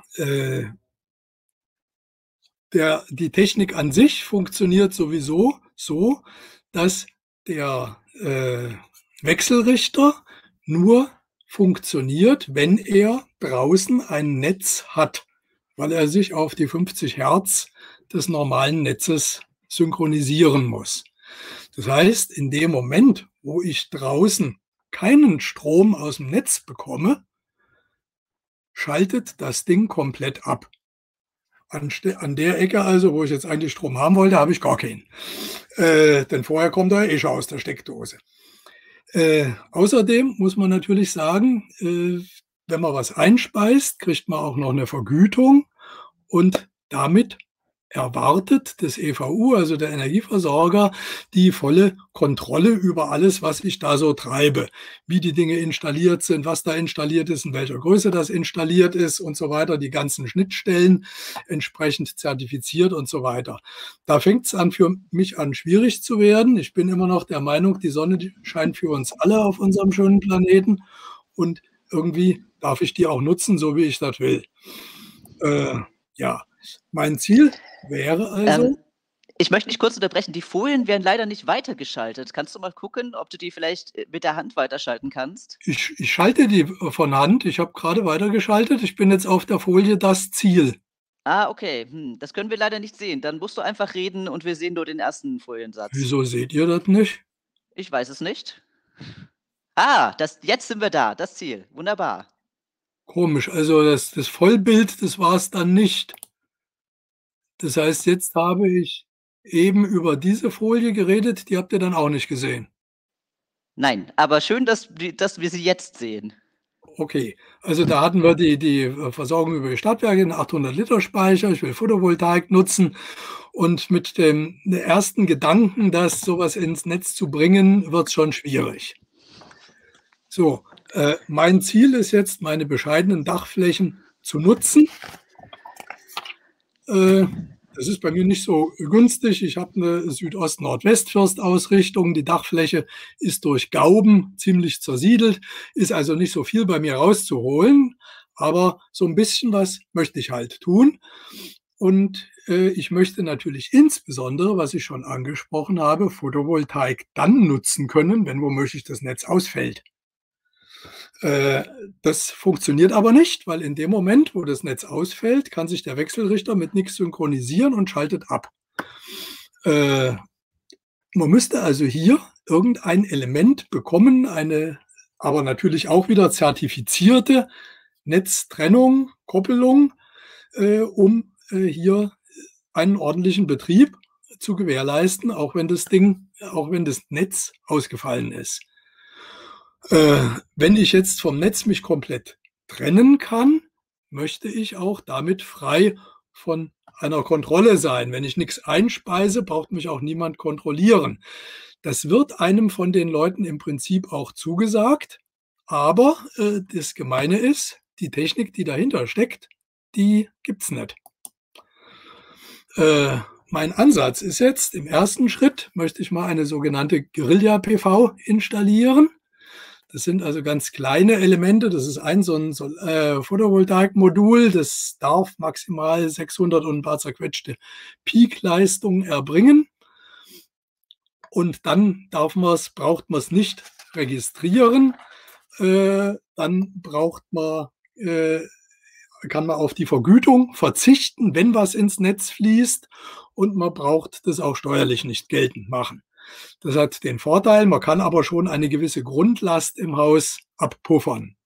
die Technik an sich funktioniert sowieso so, dass der Wechselrichter nur funktioniert, wenn er draußen ein Netz hat, weil er sich auf die 50 Hertz des normalen Netzes synchronisieren muss. Das heißt, in dem Moment, wo ich draußen keinen Strom aus dem Netz bekomme, schaltet das Ding komplett ab. An der Ecke also, wo ich jetzt eigentlich Strom haben wollte, habe ich gar keinen. Denn vorher kommt er eh schon aus der Steckdose. Außerdem muss man natürlich sagen, wenn man was einspeist, kriegt man auch noch eine Vergütung und damit erwartet das EVU, also der Energieversorger, die volle Kontrolle über alles, was ich da so treibe. Wie die Dinge installiert sind, was da installiert ist, in welcher Größe das installiert ist und so weiter, die ganzen Schnittstellen entsprechend zertifiziert und so weiter. Da fängt es an für mich an, schwierig zu werden. Ich bin immer noch der Meinung, die Sonne scheint für uns alle auf unserem schönen Planeten und irgendwie darf ich die auch nutzen, so wie ich das will. Ja, mein Ziel wäre also... ich möchte dich kurz unterbrechen. Die Folien werden leider nicht weitergeschaltet. Kannst du mal gucken, ob du die vielleicht mit der Hand weiterschalten kannst? Ich schalte die von Hand. Ich habe gerade weitergeschaltet. Ich bin jetzt auf der Folie das Ziel. Ah, okay. Das können wir leider nicht sehen. Dann musst du einfach reden und wir sehen nur den ersten Foliensatz. Wieso seht ihr das nicht? Ich weiß es nicht. Ah, jetzt sind wir da. Das Ziel. Wunderbar. Komisch. Also das Vollbild, das war es dann nicht. Das heißt, jetzt habe ich eben über diese Folie geredet, die habt ihr dann auch nicht gesehen. Nein, aber schön, dass wir sie jetzt sehen. Okay, also da hatten wir die Versorgung über die Stadtwerke, den 800-Liter-Speicher, ich will Photovoltaik nutzen und mit dem ersten Gedanken, das sowas ins Netz zu bringen, wird es schon schwierig. So, mein Ziel ist jetzt, meine bescheidenen Dachflächen zu nutzen. Das ist bei mir nicht so günstig. Ich habe eine Südost-Nordwest-First-Ausrichtung. Die Dachfläche ist durch Gauben ziemlich zersiedelt, ist also nicht so viel bei mir rauszuholen, aber so ein bisschen was möchte ich halt tun. Und ich möchte natürlich insbesondere, was ich schon angesprochen habe, Photovoltaik dann nutzen können, wenn womöglich das Netz ausfällt. Das funktioniert aber nicht, weil in dem Moment, wo das Netz ausfällt, kann sich der Wechselrichter mit nichts synchronisieren und schaltet ab. Man müsste also hier irgendein Element bekommen, eine aber natürlich auch wieder zertifizierte Netztrennung, Koppelung, um hier einen ordentlichen Betrieb zu gewährleisten, auch wenn das Netz ausgefallen ist. Wenn ich jetzt vom Netz mich komplett trennen kann, möchte ich auch damit frei von einer Kontrolle sein. Wenn ich nichts einspeise, braucht mich auch niemand kontrollieren. Das wird einem von den Leuten im Prinzip auch zugesagt. Aber das Gemeine ist, die Technik, die dahinter steckt, die gibt's nicht. Mein Ansatz ist jetzt, im ersten Schritt möchte ich mal eine sogenannte Guerilla-PV installieren. Das sind also ganz kleine Elemente. Das ist so ein Photovoltaikmodul. Das darf maximal 600 und ein paar zerquetschte Peak-Leistungen erbringen. Und dann braucht man es nicht registrieren. Dann kann man auf die Vergütung verzichten, wenn was ins Netz fließt. Und man braucht das auch steuerlich nicht geltend machen. Das hat den Vorteil, man kann aber schon eine gewisse Grundlast im Haus abpuffern.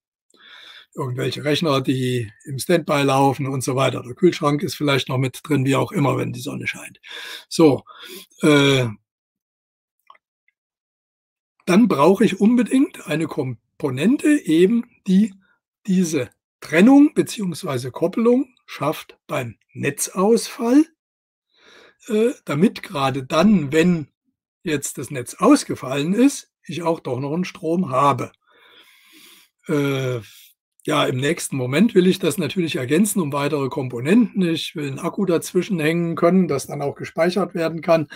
Irgendwelche Rechner, die im Standby laufen und so weiter. Der Kühlschrank ist vielleicht noch mit drin, wie auch immer, wenn die Sonne scheint. So, dann brauche ich unbedingt eine Komponente, eben die diese Trennung bzw. Koppelung schafft beim Netzausfall, damit gerade dann, wenn jetzt das Netz ausgefallen ist, ich auch doch noch einen Strom habe. Ja, im nächsten Moment will ich das natürlich ergänzen um weitere Komponenten. Ich will einen Akku dazwischen hängen können, das dann auch gespeichert werden kann.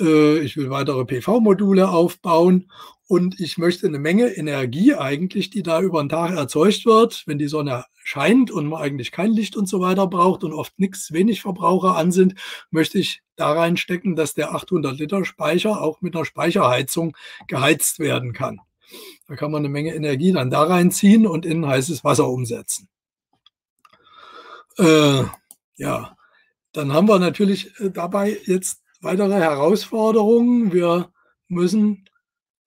Ich will weitere PV-Module aufbauen und ich möchte eine Menge Energie eigentlich, die da über den Tag erzeugt wird, wenn die Sonne scheint und man eigentlich kein Licht und so weiter braucht und oft wenig Verbraucher an sind, möchte ich da reinstecken, dass der 800-Liter-Speicher auch mit einer Speicherheizung geheizt werden kann. Da kann man eine Menge Energie dann da reinziehen und in heißes Wasser umsetzen. Ja, dann haben wir natürlich dabei jetzt weitere Herausforderungen. Wir müssen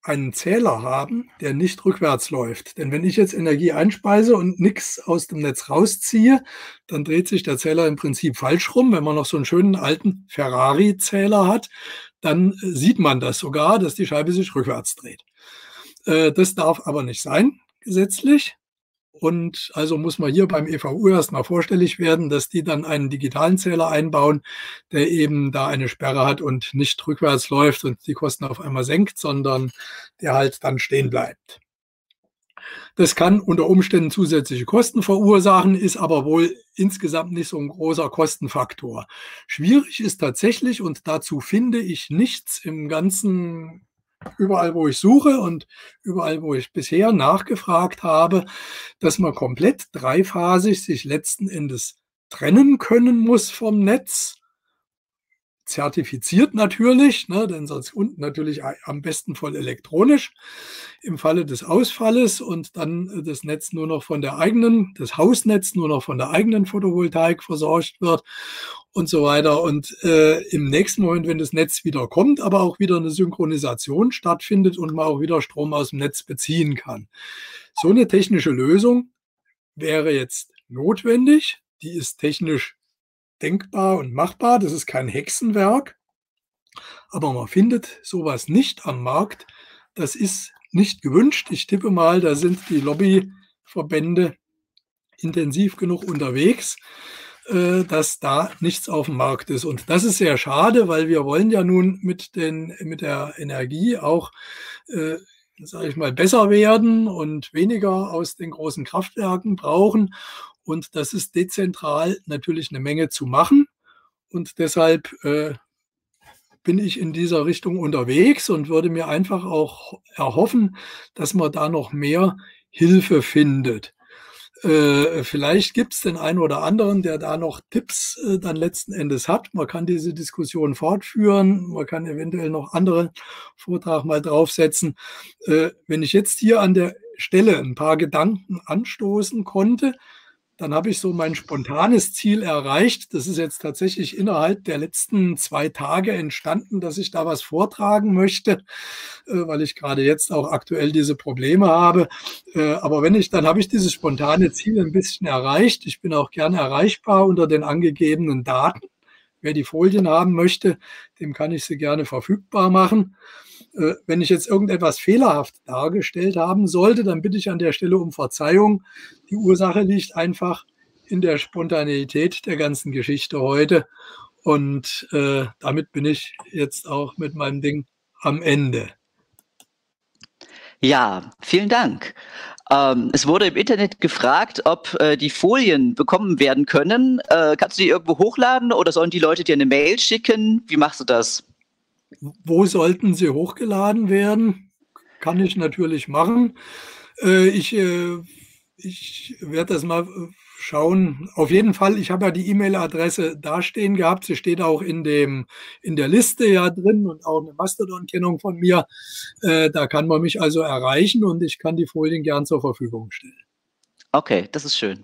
einen Zähler haben, der nicht rückwärts läuft. Denn wenn ich jetzt Energie einspeise und nichts aus dem Netz rausziehe, dann dreht sich der Zähler im Prinzip falsch rum. Wenn man noch so einen schönen alten Ferrari-Zähler hat, dann sieht man das sogar, dass die Scheibe sich rückwärts dreht. Das darf aber nicht sein, gesetzlich. Und also muss man hier beim EVU erstmal vorstellig werden, dass die dann einen digitalen Zähler einbauen, der eben da eine Sperre hat und nicht rückwärts läuft und die Kosten auf einmal senkt, sondern der halt dann stehen bleibt. Das kann unter Umständen zusätzliche Kosten verursachen, ist aber wohl insgesamt nicht so ein großer Kostenfaktor. Schwierig ist tatsächlich, und dazu finde ich nichts im ganzen, überall wo ich suche und überall wo ich bisher nachgefragt habe, dass man komplett dreiphasig sich letzten Endes trennen können muss vom Netz. Zertifiziert natürlich, ne, denn sonst, und natürlich am besten voll elektronisch im Falle des Ausfalles, und dann das Netz nur noch von der eigenen, das Hausnetz nur noch von der eigenen Photovoltaik versorgt wird und so weiter. Und im nächsten Moment, wenn das Netz wieder kommt, aber auch wieder eine Synchronisation stattfindet und man auch wieder Strom aus dem Netz beziehen kann. So eine technische Lösung wäre jetzt notwendig. Die ist technisch denkbar und machbar, das ist kein Hexenwerk, aber man findet sowas nicht am Markt, das ist nicht gewünscht. Ich tippe mal, da sind die Lobbyverbände intensiv genug unterwegs, dass da nichts auf dem Markt ist. Und das ist sehr schade, weil wir wollen ja nun mit der Energie auch, sage ich mal, besser werden und weniger aus den großen Kraftwerken brauchen. Und das ist dezentral natürlich eine Menge zu machen. Und deshalb bin ich in dieser Richtung unterwegs und würde mir einfach auch erhoffen, dass man da noch mehr Hilfe findet. Vielleicht gibt es den einen oder anderen, der da noch Tipps dann letzten Endes hat. Man kann diese Diskussion fortführen. Man kann eventuell noch anderen Vortrag mal draufsetzen. Wenn ich jetzt hier an der Stelle ein paar Gedanken anstoßen konnte, dann habe ich so mein spontanes Ziel erreicht. Das ist jetzt tatsächlich innerhalb der letzten 2 Tage entstanden, dass ich da was vortragen möchte, weil ich gerade jetzt auch aktuell diese Probleme habe. Aber dann habe ich dieses spontane Ziel ein bisschen erreicht. Ich bin auch gerne erreichbar unter den angegebenen Daten. Wer die Folien haben möchte, dem kann ich sie gerne verfügbar machen. Wenn ich jetzt irgendetwas fehlerhaft dargestellt haben sollte, dann bitte ich an der Stelle um Verzeihung. Die Ursache liegt einfach in der Spontaneität der ganzen Geschichte heute. Und damit bin ich jetzt auch mit meinem Ding am Ende. Ja, vielen Dank. Es wurde im Internet gefragt, ob die Folien bekommen werden können. Kannst du die irgendwo hochladen oder sollen die Leute dir eine Mail schicken? Wie machst du das? Wo sollten sie hochgeladen werden? Kann ich natürlich machen. Ich werde das mal schauen. Auf jeden Fall, ich habe ja die E-Mail-Adresse dastehen gehabt. Sie steht auch in der Liste ja drin und auch eine Mastodon-Kennung von mir. Da kann man mich also erreichen und ich kann die Folien gern zur Verfügung stellen. Okay, das ist schön.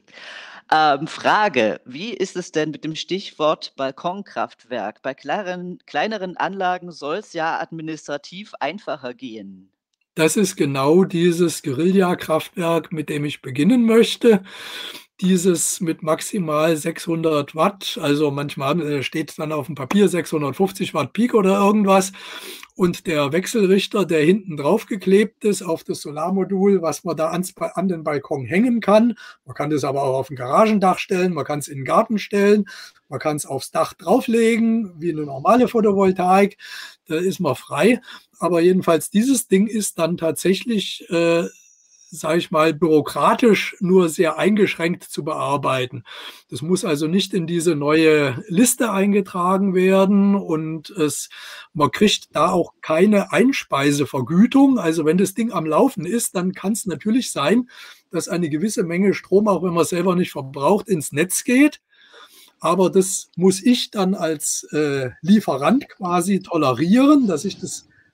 Frage, wie ist es denn mit dem Stichwort Balkonkraftwerk? Bei kleineren Anlagen soll es ja administrativ einfacher gehen. Das ist genau dieses Guerilla-Kraftwerk, mit dem ich beginnen möchte. Dieses mit maximal 600 Watt, also manchmal steht dann auf dem Papier 650 Watt Peak oder irgendwas. Und der Wechselrichter, der hinten drauf geklebt ist auf das Solarmodul, was man da an den Balkon hängen kann. Man kann das aber auch auf ein Garagendach stellen, man kann es in den Garten stellen, man kann es aufs Dach drauflegen, wie eine normale Photovoltaik. Da ist man frei. Aber jedenfalls dieses Ding ist dann tatsächlich, sage ich mal, bürokratisch nur sehr eingeschränkt zu bearbeiten. Das muss also nicht in diese neue Liste eingetragen werden und man kriegt da auch keine Einspeisevergütung. Also wenn das Ding am Laufen ist, dann kann es natürlich sein, dass eine gewisse Menge Strom, auch wenn man es selber nicht verbraucht, ins Netz geht. Aber das muss ich dann als Lieferant quasi tolerieren, dass ich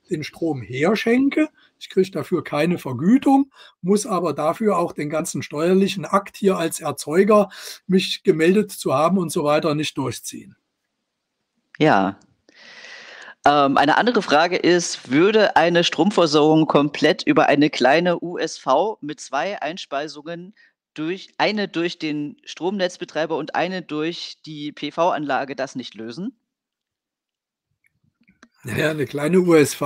den Strom herschenke. Ich kriege dafür keine Vergütung, muss aber dafür auch den ganzen steuerlichen Akt hier als Erzeuger, mich gemeldet zu haben und so weiter, nicht durchziehen. Ja. Eine andere Frage ist, würde eine Stromversorgung komplett über eine kleine USV mit 2 Einspeisungen, eine durch den Stromnetzbetreiber und eine durch die PV-Anlage, das nicht lösen? Ja, eine kleine USV,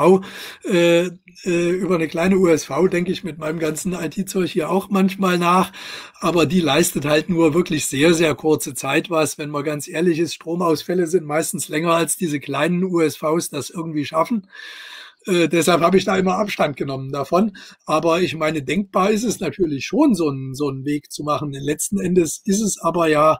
über eine kleine USV denke ich mit meinem ganzen IT-Zeug hier auch manchmal nach, aber die leistet halt nur wirklich sehr, sehr kurze Zeit was, wenn man ganz ehrlich ist. Stromausfälle sind meistens länger als diese kleinen USVs das irgendwie schaffen. Deshalb habe ich da immer Abstand genommen davon. Aber ich meine, denkbar ist es natürlich schon, so einen Weg zu machen. Letzten Endes ist es aber ja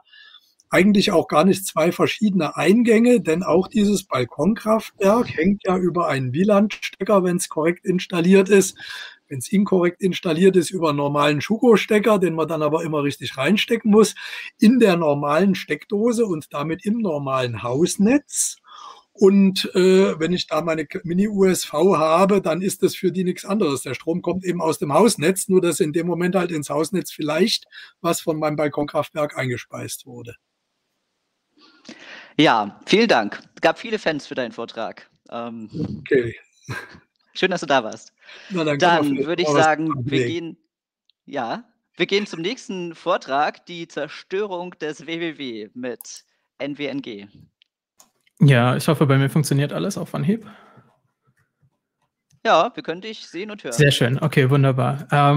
eigentlich auch gar nicht 2 verschiedene Eingänge, denn auch dieses Balkonkraftwerk hängt ja über einen WLAN-Stecker, wenn es korrekt installiert ist. Wenn es inkorrekt installiert ist, über einen normalen Schuko-Stecker, den man dann aber immer richtig reinstecken muss, in der normalen Steckdose und damit im normalen Hausnetz. Und wenn ich da meine Mini-USV habe, dann ist das für die nichts anderes. Der Strom kommt eben aus dem Hausnetz, nur dass in dem Moment halt ins Hausnetz vielleicht was von meinem Balkonkraftwerk eingespeist wurde. Ja, vielen Dank. Es gab viele Fans für deinen Vortrag. Okay. Schön, dass du da warst. Na, dann würde ich sagen, wir gehen zum nächsten Vortrag, die Zerstörung des WWW mit NWNG. Ja, ich hoffe, bei mir funktioniert alles auf Anhieb. Ja, wir können dich sehen und hören. Sehr schön, okay, wunderbar.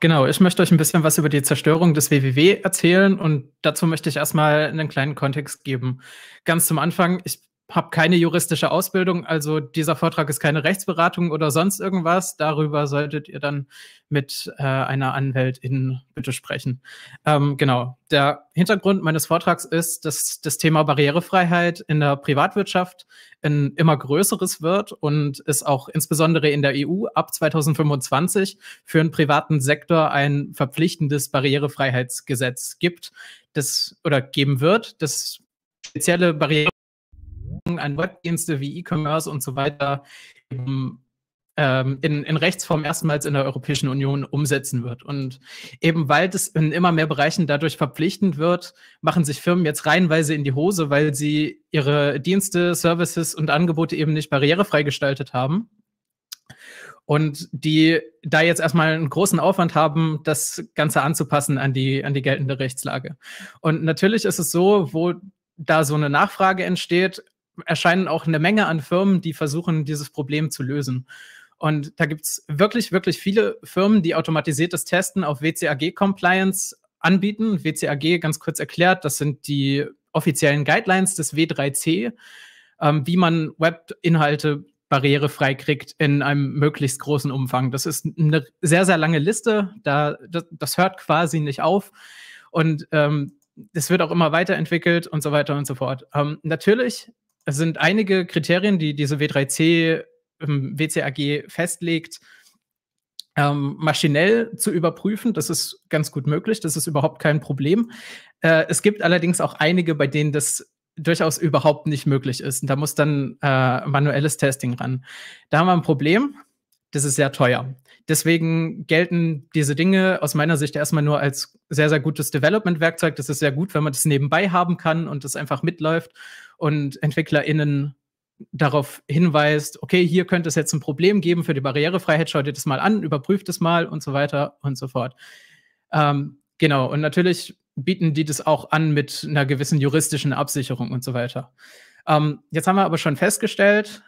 Genau, ich möchte euch ein bisschen was über die Zerstörung des WWW erzählen und dazu möchte ich erstmal einen kleinen Kontext geben. Ganz zum Anfang, ich habe keine juristische Ausbildung, also dieser Vortrag ist keine Rechtsberatung oder sonst irgendwas. Darüber solltet ihr dann mit einer Anwältin bitte sprechen. Genau, der Hintergrund meines Vortrags ist, dass das Thema Barrierefreiheit in der Privatwirtschaft ein immer größeres wird und es auch insbesondere in der EU ab 2025 für den privaten Sektor ein verpflichtendes Barrierefreiheitsgesetz gibt, geben wird, das spezielle Barriere an Webdienste wie E-Commerce und so weiter in Rechtsform erstmals in der Europäischen Union umsetzen wird. Und eben weil das in immer mehr Bereichen dadurch verpflichtend wird, machen sich Firmen jetzt reihenweise in die Hose, weil sie ihre Dienste, Services und Angebote eben nicht barrierefrei gestaltet haben. Und die da jetzt erstmal einen großen Aufwand haben, das Ganze anzupassen an die geltende Rechtslage. Und natürlich ist es so, wo da so eine Nachfrage entsteht, erscheinen auch eine Menge an Firmen, die versuchen, dieses Problem zu lösen. Und da gibt es wirklich, wirklich viele Firmen, die automatisiertes Testen auf WCAG-Compliance anbieten. WCAG, ganz kurz erklärt, das sind die offiziellen Guidelines des W3C, wie man Webinhalte barrierefrei kriegt in einem möglichst großen Umfang. Das ist eine sehr, sehr lange Liste, das hört quasi nicht auf. Und das wird auch immer weiterentwickelt und so weiter und so fort. Natürlich sind einige Kriterien, die diese W3C, WCAG festlegt, maschinell zu überprüfen. Das ist ganz gut möglich, das ist überhaupt kein Problem. Es gibt allerdings auch einige, bei denen das durchaus überhaupt nicht möglich ist. Und da muss dann manuelles Testing ran. Da haben wir ein Problem, das ist sehr teuer. Deswegen gelten diese Dinge aus meiner Sicht erstmal nur als sehr, sehr gutes Development-Werkzeug. Das ist sehr gut, wenn man das nebenbei haben kann und das einfach mitläuft und EntwicklerInnen darauf hinweist, okay, hier könnte es jetzt ein Problem geben für die Barrierefreiheit, schaut ihr das mal an, überprüft es mal und so weiter und so fort. Genau, und natürlich bieten die das auch an mit einer gewissen juristischen Absicherung und so weiter. Jetzt haben wir aber schon festgestellt,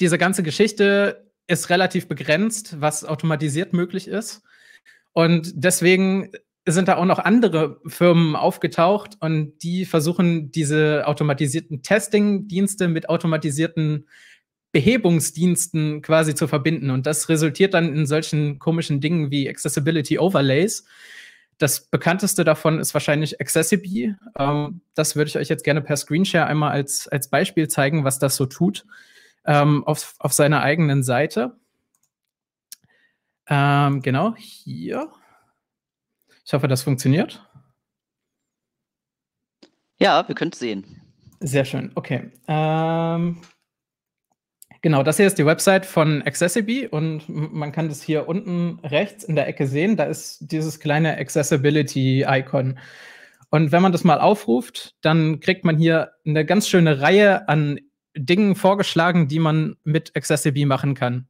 diese ganze Geschichte ist relativ begrenzt, was automatisiert möglich ist. Und deswegen sind da auch noch andere Firmen aufgetaucht und die versuchen, diese automatisierten Testing-Dienste mit automatisierten Behebungsdiensten quasi zu verbinden. Und das resultiert dann in solchen komischen Dingen wie Accessibility Overlays. Das bekannteste davon ist wahrscheinlich AccessiBe. Das würde ich euch jetzt gerne per Screenshare einmal als Beispiel zeigen, was das so tut. Auf seiner eigenen Seite. Genau, hier. Ich hoffe, das funktioniert. Ja, wir können es sehen. Sehr schön, okay. Genau, das hier ist die Website von AccessiBe und man kann das hier unten rechts in der Ecke sehen. Da ist dieses kleine Accessibility-Icon. Und wenn man das mal aufruft, dann kriegt man hier eine ganz schöne Reihe an Dingen vorgeschlagen, die man mit AccessiBe machen kann.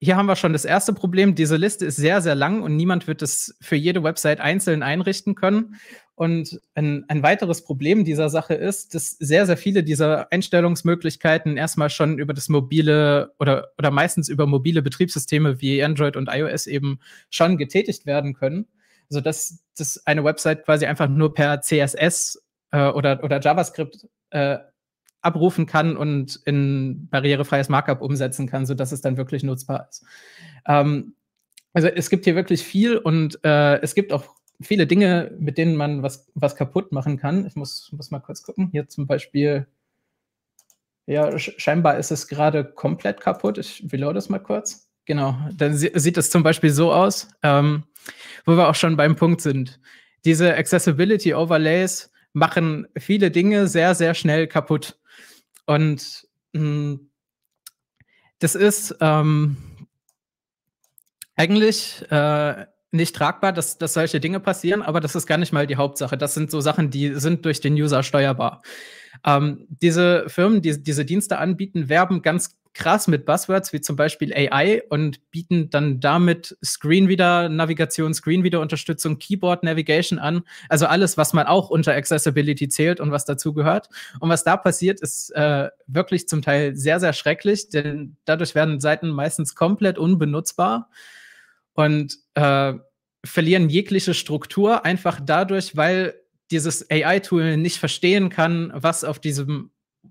Hier haben wir schon das erste Problem. Diese Liste ist sehr, sehr lang und niemand wird es für jede Website einzeln einrichten können. Und ein weiteres Problem dieser Sache ist, dass sehr, sehr viele dieser Einstellungsmöglichkeiten erstmal schon über das mobile oder meistens über mobile Betriebssysteme wie Android und iOS eben schon getätigt werden können, sodass das eine Website quasi einfach nur per CSS oder JavaScript abrufen kann und in barrierefreies Markup umsetzen kann, sodass es dann wirklich nutzbar ist. Also es gibt hier wirklich viel und es gibt auch viele Dinge, mit denen man was kaputt machen kann. Ich muss mal kurz gucken. Hier zum Beispiel, ja, scheinbar ist es gerade komplett kaputt. Ich reload das mal kurz. Genau, dann sieht es zum Beispiel so aus, wo wir auch schon beim Punkt sind. Diese Accessibility-Overlays machen viele Dinge sehr, sehr schnell kaputt. Und das ist eigentlich nicht tragbar, dass solche Dinge passieren, aber das ist gar nicht mal die Hauptsache. Das sind so Sachen, die sind durch den User steuerbar. Diese Firmen, die diese Dienste anbieten, werben ganz krass mit Buzzwords wie zum Beispiel AI und bieten dann damit Screenreader-Navigation, Screenreader-Unterstützung, Keyboard-Navigation an. Also alles, was man auch unter Accessibility zählt und was dazu gehört. Und was da passiert, ist wirklich zum Teil sehr, sehr schrecklich, denn dadurch werden Seiten meistens komplett unbenutzbar und verlieren jegliche Struktur einfach dadurch, weil dieses AI-Tool nicht verstehen kann, was auf dieser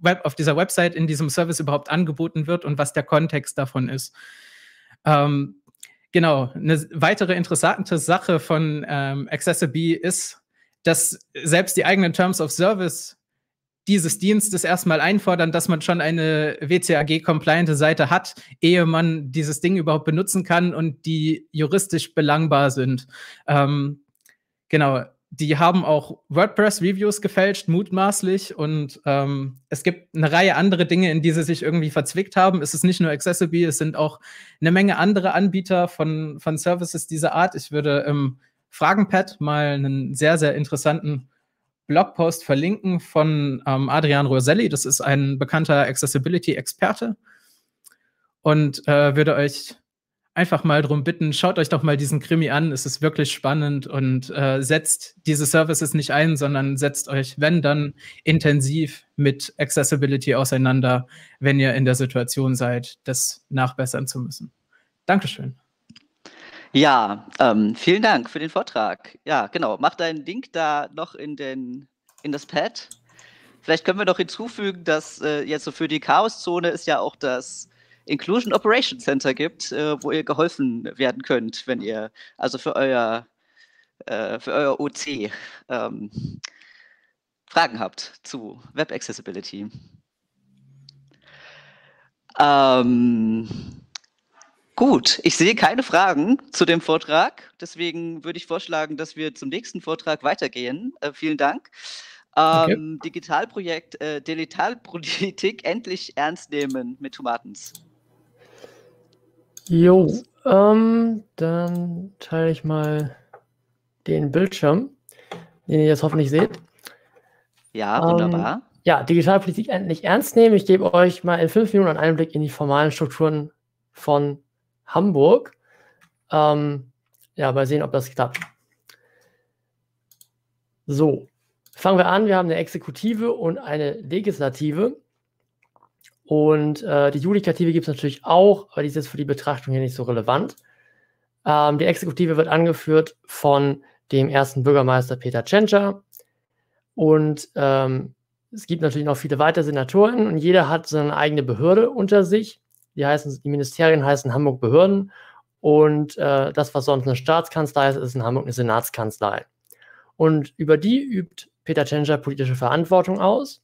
Website in diesem Service überhaupt angeboten wird und was der Kontext davon ist. Genau, eine weitere interessante Sache von AccessiBe ist, dass selbst die eigenen Terms of Service dieses Dienstes erstmal einfordern, dass man schon eine WCAG-compliante Seite hat, ehe man dieses Ding überhaupt benutzen kann und die juristisch belangbar sind. Genau. Die haben auch WordPress-Reviews gefälscht, mutmaßlich. Und es gibt eine Reihe andere Dinge, in die sie sich irgendwie verzwickt haben. Es ist nicht nur AccessiBe, es sind auch eine Menge andere Anbieter von Services dieser Art. Ich würde im Fragenpad mal einen sehr, sehr interessanten Blogpost verlinken von Adrian Roselli. Das ist ein bekannter Accessibility-Experte. Und würde euch einfach mal drum bitten, schaut euch doch mal diesen Krimi an. Es ist wirklich spannend und setzt diese Services nicht ein, sondern setzt euch, wenn dann, intensiv mit Accessibility auseinander, wenn ihr in der Situation seid, das nachbessern zu müssen. Dankeschön. Ja, vielen Dank für den Vortrag. Ja, genau. Mach deinen Link da noch in das Pad. Vielleicht können wir noch hinzufügen, dass jetzt so für die Chaoszone ist ja auch das Inclusion Operation Center gibt, wo ihr geholfen werden könnt, wenn ihr, also für euer OC Fragen habt zu Web Accessibility. Gut, ich sehe keine Fragen zu dem Vortrag, deswegen würde ich vorschlagen, dass wir zum nächsten Vortrag weitergehen. Vielen Dank. Okay. Digitalprojekt, Digitalpolitik endlich ernst nehmen mit Tomatens. Jo, dann teile ich mal den Bildschirm, den ihr jetzt hoffentlich seht. Ja, wunderbar. Ja, Digitalpolitik endlich ernst nehmen. Ich gebe euch mal in 5 Minuten einen Einblick in die formalen Strukturen von Hamburg. Ja, mal sehen, ob das klappt. So, fangen wir an. Wir haben eine Exekutive und eine Legislative. Und die Judikative gibt es natürlich auch, aber die ist jetzt für die Betrachtung hier nicht so relevant. Die Exekutive wird angeführt von dem ersten Bürgermeister Peter Tschentscher. Und es gibt natürlich noch viele weitere Senatoren und jeder hat seine eigene Behörde unter sich. Die Ministerien heißen Hamburg Behörden und das, was sonst eine Staatskanzlei ist, ist in Hamburg eine Senatskanzlei. Und über die übt Peter Tschentscher politische Verantwortung aus.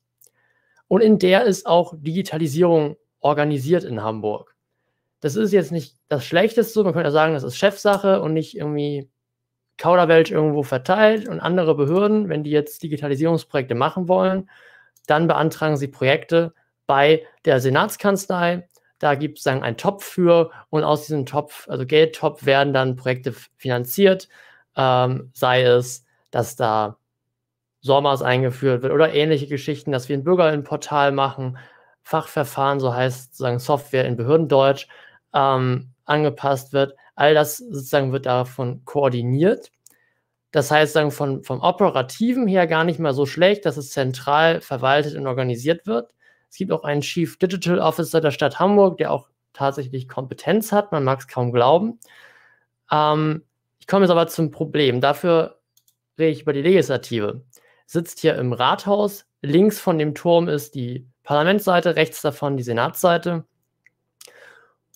Und in der ist auch Digitalisierung organisiert in Hamburg. Das ist jetzt nicht das Schlechteste, man könnte ja sagen, das ist Chefsache und nicht irgendwie Kauderwelsch irgendwo verteilt. Und andere Behörden, wenn die jetzt Digitalisierungsprojekte machen wollen, dann beantragen sie Projekte bei der Senatskanzlei. Da gibt es dann einen Topf für und aus diesem Topf, also Geldtopf, werden dann Projekte finanziert, sei es, dass da Sommers eingeführt wird oder ähnliche Geschichten, dass wir ein Bürgerinnenportal machen, Fachverfahren, so heißt sozusagen Software in Behördendeutsch, angepasst wird. All das sozusagen wird davon koordiniert. Das heißt, sagen, vom Operativen her gar nicht mal so schlecht, dass es zentral verwaltet und organisiert wird. Es gibt auch einen Chief Digital Officer der Stadt Hamburg, der auch tatsächlich Kompetenz hat. Man mag es kaum glauben. Ich komme jetzt aber zum Problem. Dafür rede ich über die Legislative. Sitzt hier im Rathaus. Links von dem Turm ist die Parlamentsseite, rechts davon die Senatsseite.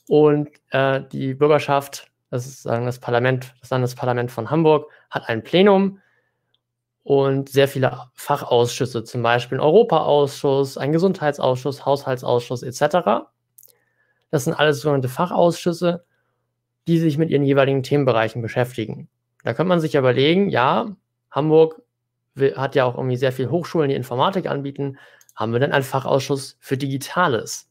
Und die Bürgerschaft, das ist sagen, das Parlament, das Landesparlament von Hamburg, hat ein Plenum und sehr viele Fachausschüsse, zum Beispiel einen Europaausschuss, einen Gesundheitsausschuss, Haushaltsausschuss etc. Das sind alles sogenannte Fachausschüsse, die sich mit ihren jeweiligen Themenbereichen beschäftigen. Da könnte man sich überlegen, ja, Hamburg hat ja auch irgendwie sehr viele Hochschulen, die Informatik anbieten, haben wir denn einen Fachausschuss für Digitales,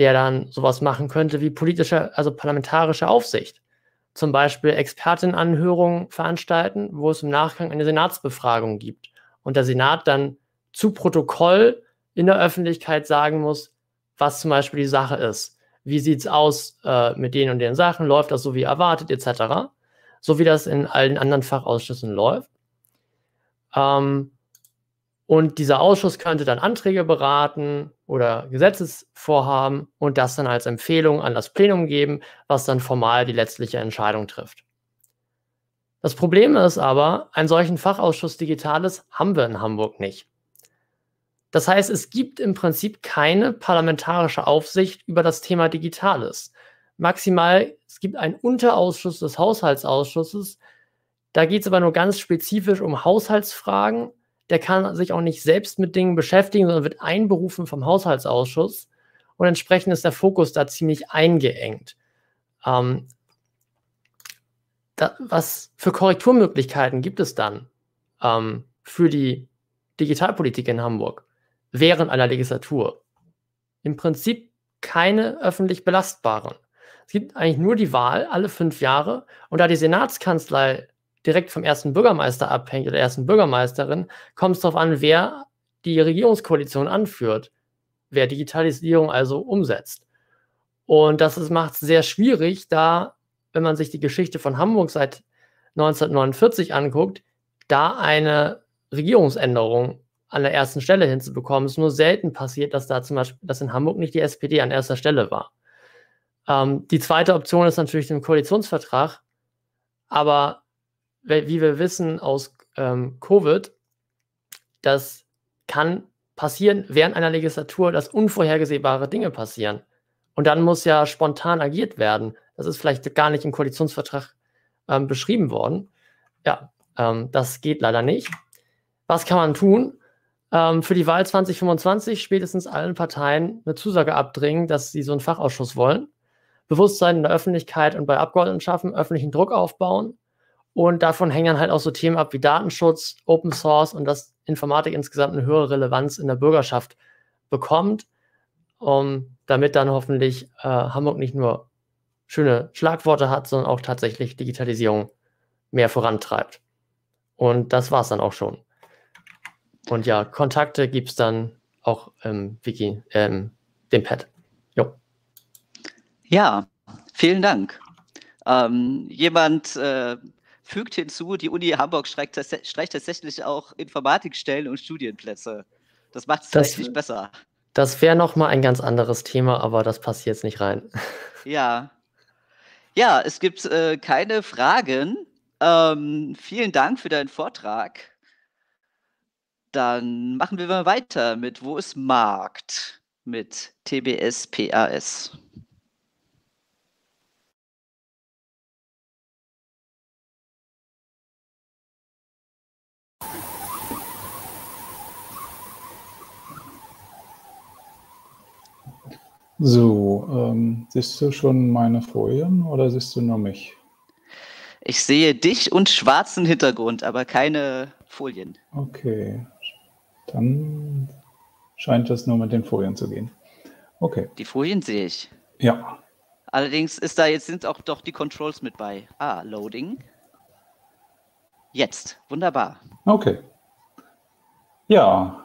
der dann sowas machen könnte wie politische, also parlamentarische Aufsicht. Zum Beispiel Expertenanhörungen veranstalten, wo es im Nachgang eine Senatsbefragung gibt und der Senat dann zu Protokoll in der Öffentlichkeit sagen muss, was zum Beispiel die Sache ist. Wie sieht es aus mit den und den Sachen? Läuft das so wie erwartet etc.? So wie das in allen anderen Fachausschüssen läuft. Und dieser Ausschuss könnte dann Anträge beraten oder Gesetzesvorhaben und das dann als Empfehlung an das Plenum geben, was dann formal die letztliche Entscheidung trifft. Das Problem ist aber, einen solchen Fachausschuss Digitales haben wir in Hamburg nicht. Das heißt, es gibt im Prinzip keine parlamentarische Aufsicht über das Thema Digitales. Maximal, es gibt einen Unterausschuss des Haushaltsausschusses, da geht es aber nur ganz spezifisch um Haushaltsfragen. Der kann sich auch nicht selbst mit Dingen beschäftigen, sondern wird einberufen vom Haushaltsausschuss und entsprechend ist der Fokus da ziemlich eingeengt. Was für Korrekturmöglichkeiten gibt es dann für die Digitalpolitik in Hamburg während einer Legislatur? Im Prinzip keine öffentlich belastbaren. Es gibt eigentlich nur die Wahl alle 5 Jahre und da die Senatskanzlei direkt vom ersten Bürgermeister abhängt oder der ersten Bürgermeisterin, kommt es darauf an, wer die Regierungskoalition anführt, wer Digitalisierung also umsetzt. Und das macht es sehr schwierig, da, wenn man sich die Geschichte von Hamburg seit 1949 anguckt, da eine Regierungsänderung an der ersten Stelle hinzubekommen. Es ist nur selten passiert, dass da zum Beispiel, dass in Hamburg nicht die SPD an erster Stelle war. Die zweite Option ist natürlich den Koalitionsvertrag, aber wie wir wissen aus Covid, das kann passieren während einer Legislatur, dass unvorhergesehbare Dinge passieren. Und dann muss ja spontan agiert werden. Das ist vielleicht gar nicht im Koalitionsvertrag beschrieben worden. Ja, das geht leider nicht. Was kann man tun? Für die Wahl 2025 spätestens allen Parteien eine Zusage abdringen, dass sie so einen Fachausschuss wollen. Bewusstsein in der Öffentlichkeit und bei Abgeordneten schaffen, öffentlichen Druck aufbauen. Und davon hängen dann halt auch so Themen ab wie Datenschutz, Open Source und dass Informatik insgesamt eine höhere Relevanz in der Bürgerschaft bekommt, damit dann hoffentlich Hamburg nicht nur schöne Schlagworte hat, sondern auch tatsächlich Digitalisierung mehr vorantreibt. Und das war es dann auch schon. Und ja, Kontakte gibt es dann auch im Wiki, dem Pad. Jo. Ja, vielen Dank. Jemand fügt hinzu, die Uni Hamburg streicht tatsächlich auch Informatikstellen und Studienplätze. Das macht es vielleicht nicht besser. Das wäre nochmal ein ganz anderes Thema, aber das passt jetzt nicht rein. Ja, ja, es gibt keine Fragen. Vielen Dank für deinen Vortrag. Dann machen wir mal weiter mit Wo ist Markt? Mit TBS PAS. So, siehst du schon meine Folien oder siehst du nur mich? Ich sehe dich und schwarzen Hintergrund, aber keine Folien. Okay, dann scheint das nur mit den Folien zu gehen. Okay. Die Folien sehe ich. Ja. Allerdings ist da jetzt sind auch doch die Controls mit bei. Ah, Loading. Jetzt, wunderbar. Okay, Ja,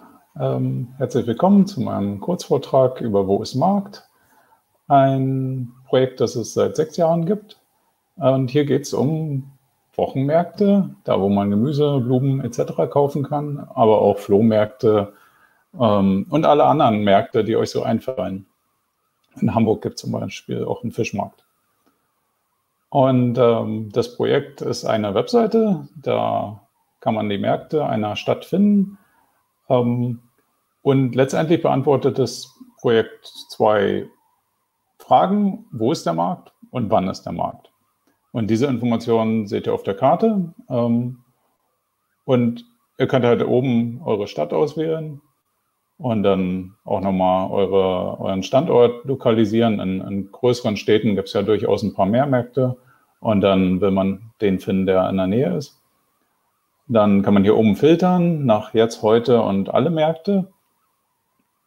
herzlich willkommen zu meinem Kurzvortrag über Wo ist Markt? Ein Projekt, das es seit 6 Jahren gibt. Und hier geht es um Wochenmärkte, da wo man Gemüse, Blumen etc. kaufen kann, aber auch Flohmärkte und alle anderen Märkte, die euch so einfallen. In Hamburg gibt es zum Beispiel auch einen Fischmarkt. Und das Projekt ist eine Webseite, da kann man die Märkte einer Stadt finden. Und letztendlich beantwortet das Projekt 2 Fragen. Wo ist der Markt und wann ist der Markt? Und diese Informationen seht ihr auf der Karte. Und ihr könnt halt oben eure Stadt auswählen und dann auch nochmal euren Standort lokalisieren. In größeren Städten gibt es ja durchaus ein paar mehr Märkte. Und dann will man den finden, der in der Nähe ist. Dann kann man hier oben filtern nach jetzt, heute und alle Märkte.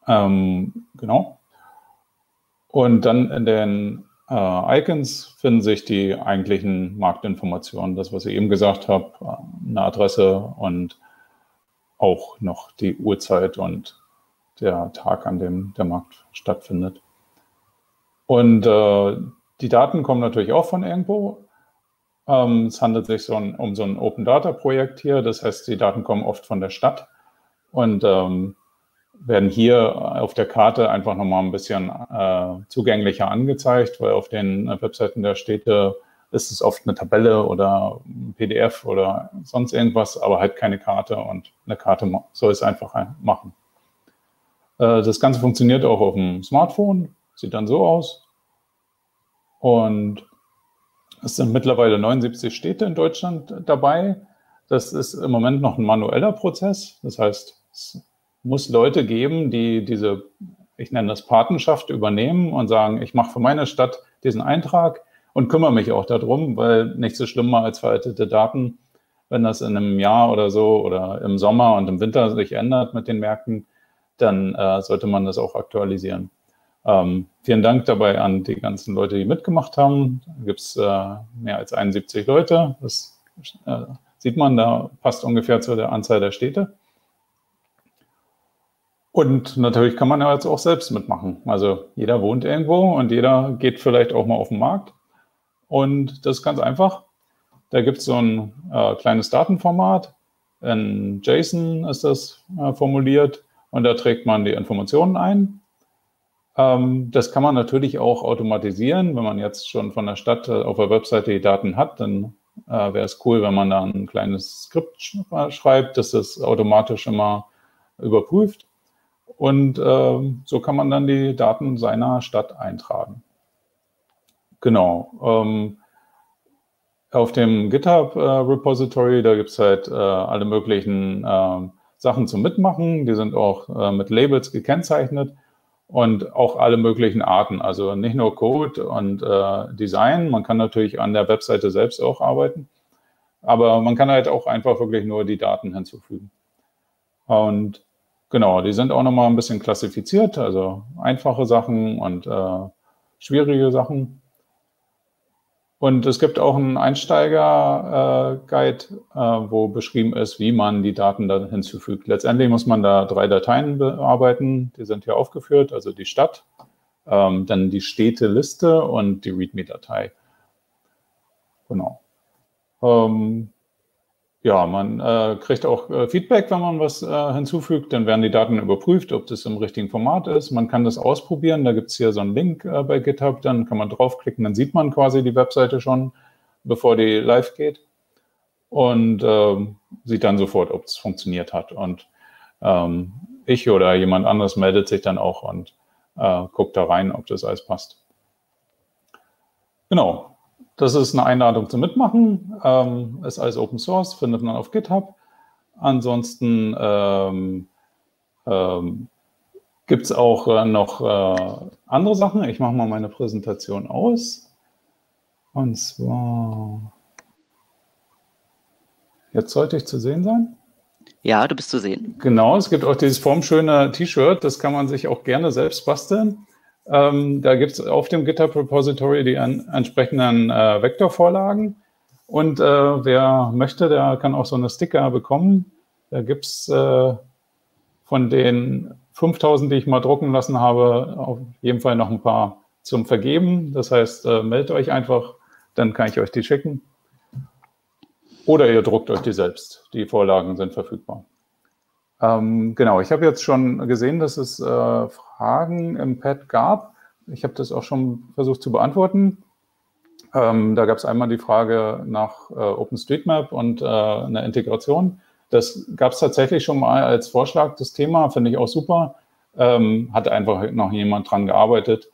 Genau. Und dann in den Icons finden sich die eigentlichen Marktinformationen. Das, was ich eben gesagt habe, eine Adresse und auch noch die Uhrzeit und der Tag, an dem der Markt stattfindet. Und die Daten kommen natürlich auch von irgendwo. Es handelt sich um so ein Open-Data-Projekt hier. Das heißt, die Daten kommen oft von der Stadt und werden hier auf der Karte einfach nochmal ein bisschen zugänglicher angezeigt, weil auf den Webseiten der Städte ist es oft eine Tabelle oder ein PDF oder sonst irgendwas, aber halt keine Karte, und eine Karte soll es einfach machen. Das Ganze funktioniert auch auf dem Smartphone, sieht dann so aus. Und es sind mittlerweile 79 Städte in Deutschland dabei. Das ist im Moment noch ein manueller Prozess. Das heißt, es muss Leute geben, die diese, ich nenne das Patenschaft, übernehmen und sagen, ich mache für meine Stadt diesen Eintrag und kümmere mich auch darum, weil nichts ist schlimmer als veraltete Daten. Wenn das in einem Jahr oder so oder im Sommer und im Winter sich ändert mit den Märkten, dann sollte man das auch aktualisieren. Vielen Dank dabei an die ganzen Leute, die mitgemacht haben. Da gibt es mehr als 71 Leute. Das sieht man, da passt ungefähr zu der Anzahl der Städte. Und natürlich kann man ja jetzt auch selbst mitmachen. Also jeder wohnt irgendwo und jeder geht vielleicht auch mal auf den Markt. Und das ist ganz einfach. Da gibt es so ein kleines Datenformat. In JSON ist das formuliert und da trägt man die Informationen ein. Das kann man natürlich auch automatisieren. Wenn man jetzt schon von der Stadt auf der Webseite die Daten hat, dann wäre es cool, wenn man da ein kleines Skript schreibt, das das automatisch immer überprüft. Und so kann man dann die Daten seiner Stadt eintragen. Genau. Auf dem GitHub-Repository, da gibt es halt alle möglichen Sachen zum Mitmachen. Die sind auch mit Labels gekennzeichnet. Und auch alle möglichen Arten, also nicht nur Code und Design. Man kann natürlich an der Webseite selbst auch arbeiten, aber man kann halt auch einfach wirklich nur die Daten hinzufügen. Und genau, die sind auch nochmal ein bisschen klassifiziert, also einfache Sachen und schwierige Sachen. Und es gibt auch einen Einsteiger-Guide, wo beschrieben ist, wie man die Daten dann hinzufügt. Letztendlich muss man da 3 Dateien bearbeiten. Die sind hier aufgeführt, also die Stadt, dann die Städteliste und die README-Datei. Genau. Ja, man kriegt auch Feedback, wenn man was hinzufügt. Dann werden die Daten überprüft, ob das im richtigen Format ist. Man kann das ausprobieren. Da gibt es hier so einen Link bei GitHub. Dann kann man draufklicken. Dann sieht man quasi die Webseite schon, bevor die live geht. Und sieht dann sofort, ob es funktioniert hat. Und ich oder jemand anderes meldet sich dann auch und guckt da rein, ob das alles passt. Genau. Das ist eine Einladung zum Mitmachen, ist alles Open Source, findet man auf GitHub. Ansonsten gibt es auch noch andere Sachen. Ich mache mal meine Präsentation aus. Und zwar, jetzt sollte ich zu sehen sein. Ja, du bist zu sehen. Genau, es gibt auch dieses formschöne T-Shirt, das kann man sich auch gerne selbst basteln. Da gibt es auf dem GitHub-Repository die entsprechenden Vektorvorlagen. Und wer möchte, der kann auch so eine Sticker bekommen. Da gibt es von den 5000, die ich mal drucken lassen habe, auf jeden Fall noch ein paar zum Vergeben. Das heißt, meldet euch einfach, dann kann ich euch die schicken. Oder ihr druckt euch die selbst. Die Vorlagen sind verfügbar. Genau, ich habe jetzt schon gesehen, dass es Fragen im Pad gab. Ich habe das auch schon versucht zu beantworten. Da gab es einmal die Frage nach OpenStreetMap und einer Integration. Das gab es tatsächlich schon mal als Vorschlag, das Thema, finde ich auch super. Hat einfach noch jemand dran gearbeitet.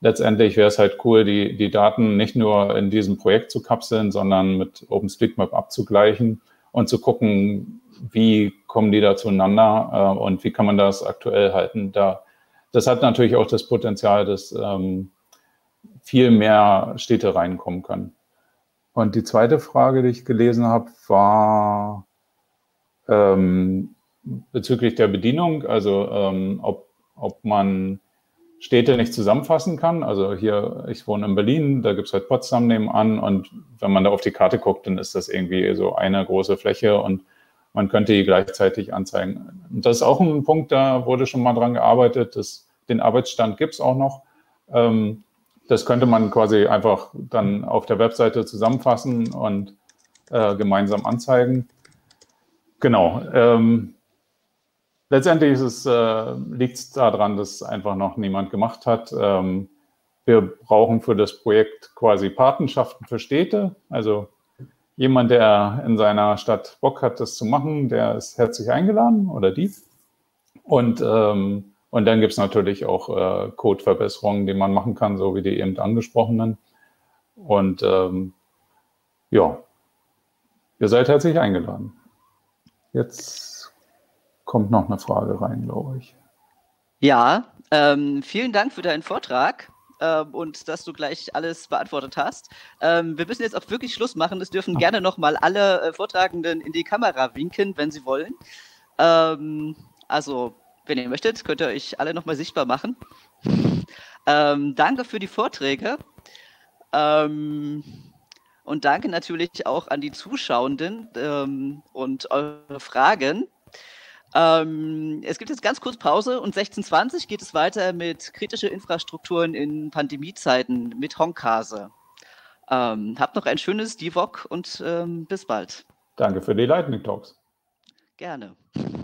Letztendlich wäre es halt cool, die Daten nicht nur in diesem Projekt zu kapseln, sondern mit OpenStreetMap abzugleichen und zu gucken, wie kommen die da zueinander und wie kann man das aktuell halten. Das hat natürlich auch das Potenzial, dass viel mehr Städte reinkommen können. Und die zweite Frage, die ich gelesen habe, war bezüglich der Bedienung, also ob man Städte nicht zusammenfassen kann. Also hier, ich wohne in Berlin, da gibt es halt Potsdam nebenan und wenn man da auf die Karte guckt, dann ist das irgendwie so eine große Fläche und man könnte die gleichzeitig anzeigen. Und das ist auch ein Punkt, da wurde schon mal dran gearbeitet, dass den Arbeitsstand gibt es auch noch. Das könnte man quasi einfach dann auf der Webseite zusammenfassen und gemeinsam anzeigen. Genau. Letztendlich liegt es daran, dass es einfach noch niemand gemacht hat. Wir brauchen für das Projekt quasi Patenschaften für Städte. Also jemand, der in seiner Stadt Bock hat, das zu machen, der ist herzlich eingeladen oder die. Und dann gibt es natürlich auch Codeverbesserungen, die man machen kann, so wie die eben angesprochenen. Und ja, ihr seid herzlich eingeladen. Jetzt kommt noch eine Frage rein, glaube ich. Ja, vielen Dank für deinen Vortrag und dass du gleich alles beantwortet hast. Wir müssen jetzt auch wirklich Schluss machen. Es dürfen gerne nochmal alle Vortragenden in die Kamera winken, wenn sie wollen. Also, wenn ihr möchtet, könnt ihr euch alle nochmal sichtbar machen. Danke für die Vorträge. Und danke natürlich auch an die Zuschauenden und eure Fragen. Es gibt jetzt ganz kurz Pause und 16:20 geht es weiter mit kritische Infrastrukturen in Pandemiezeiten mit Honkase. Habt noch ein schönes DiVOC und bis bald. Danke für die Lightning Talks. Gerne.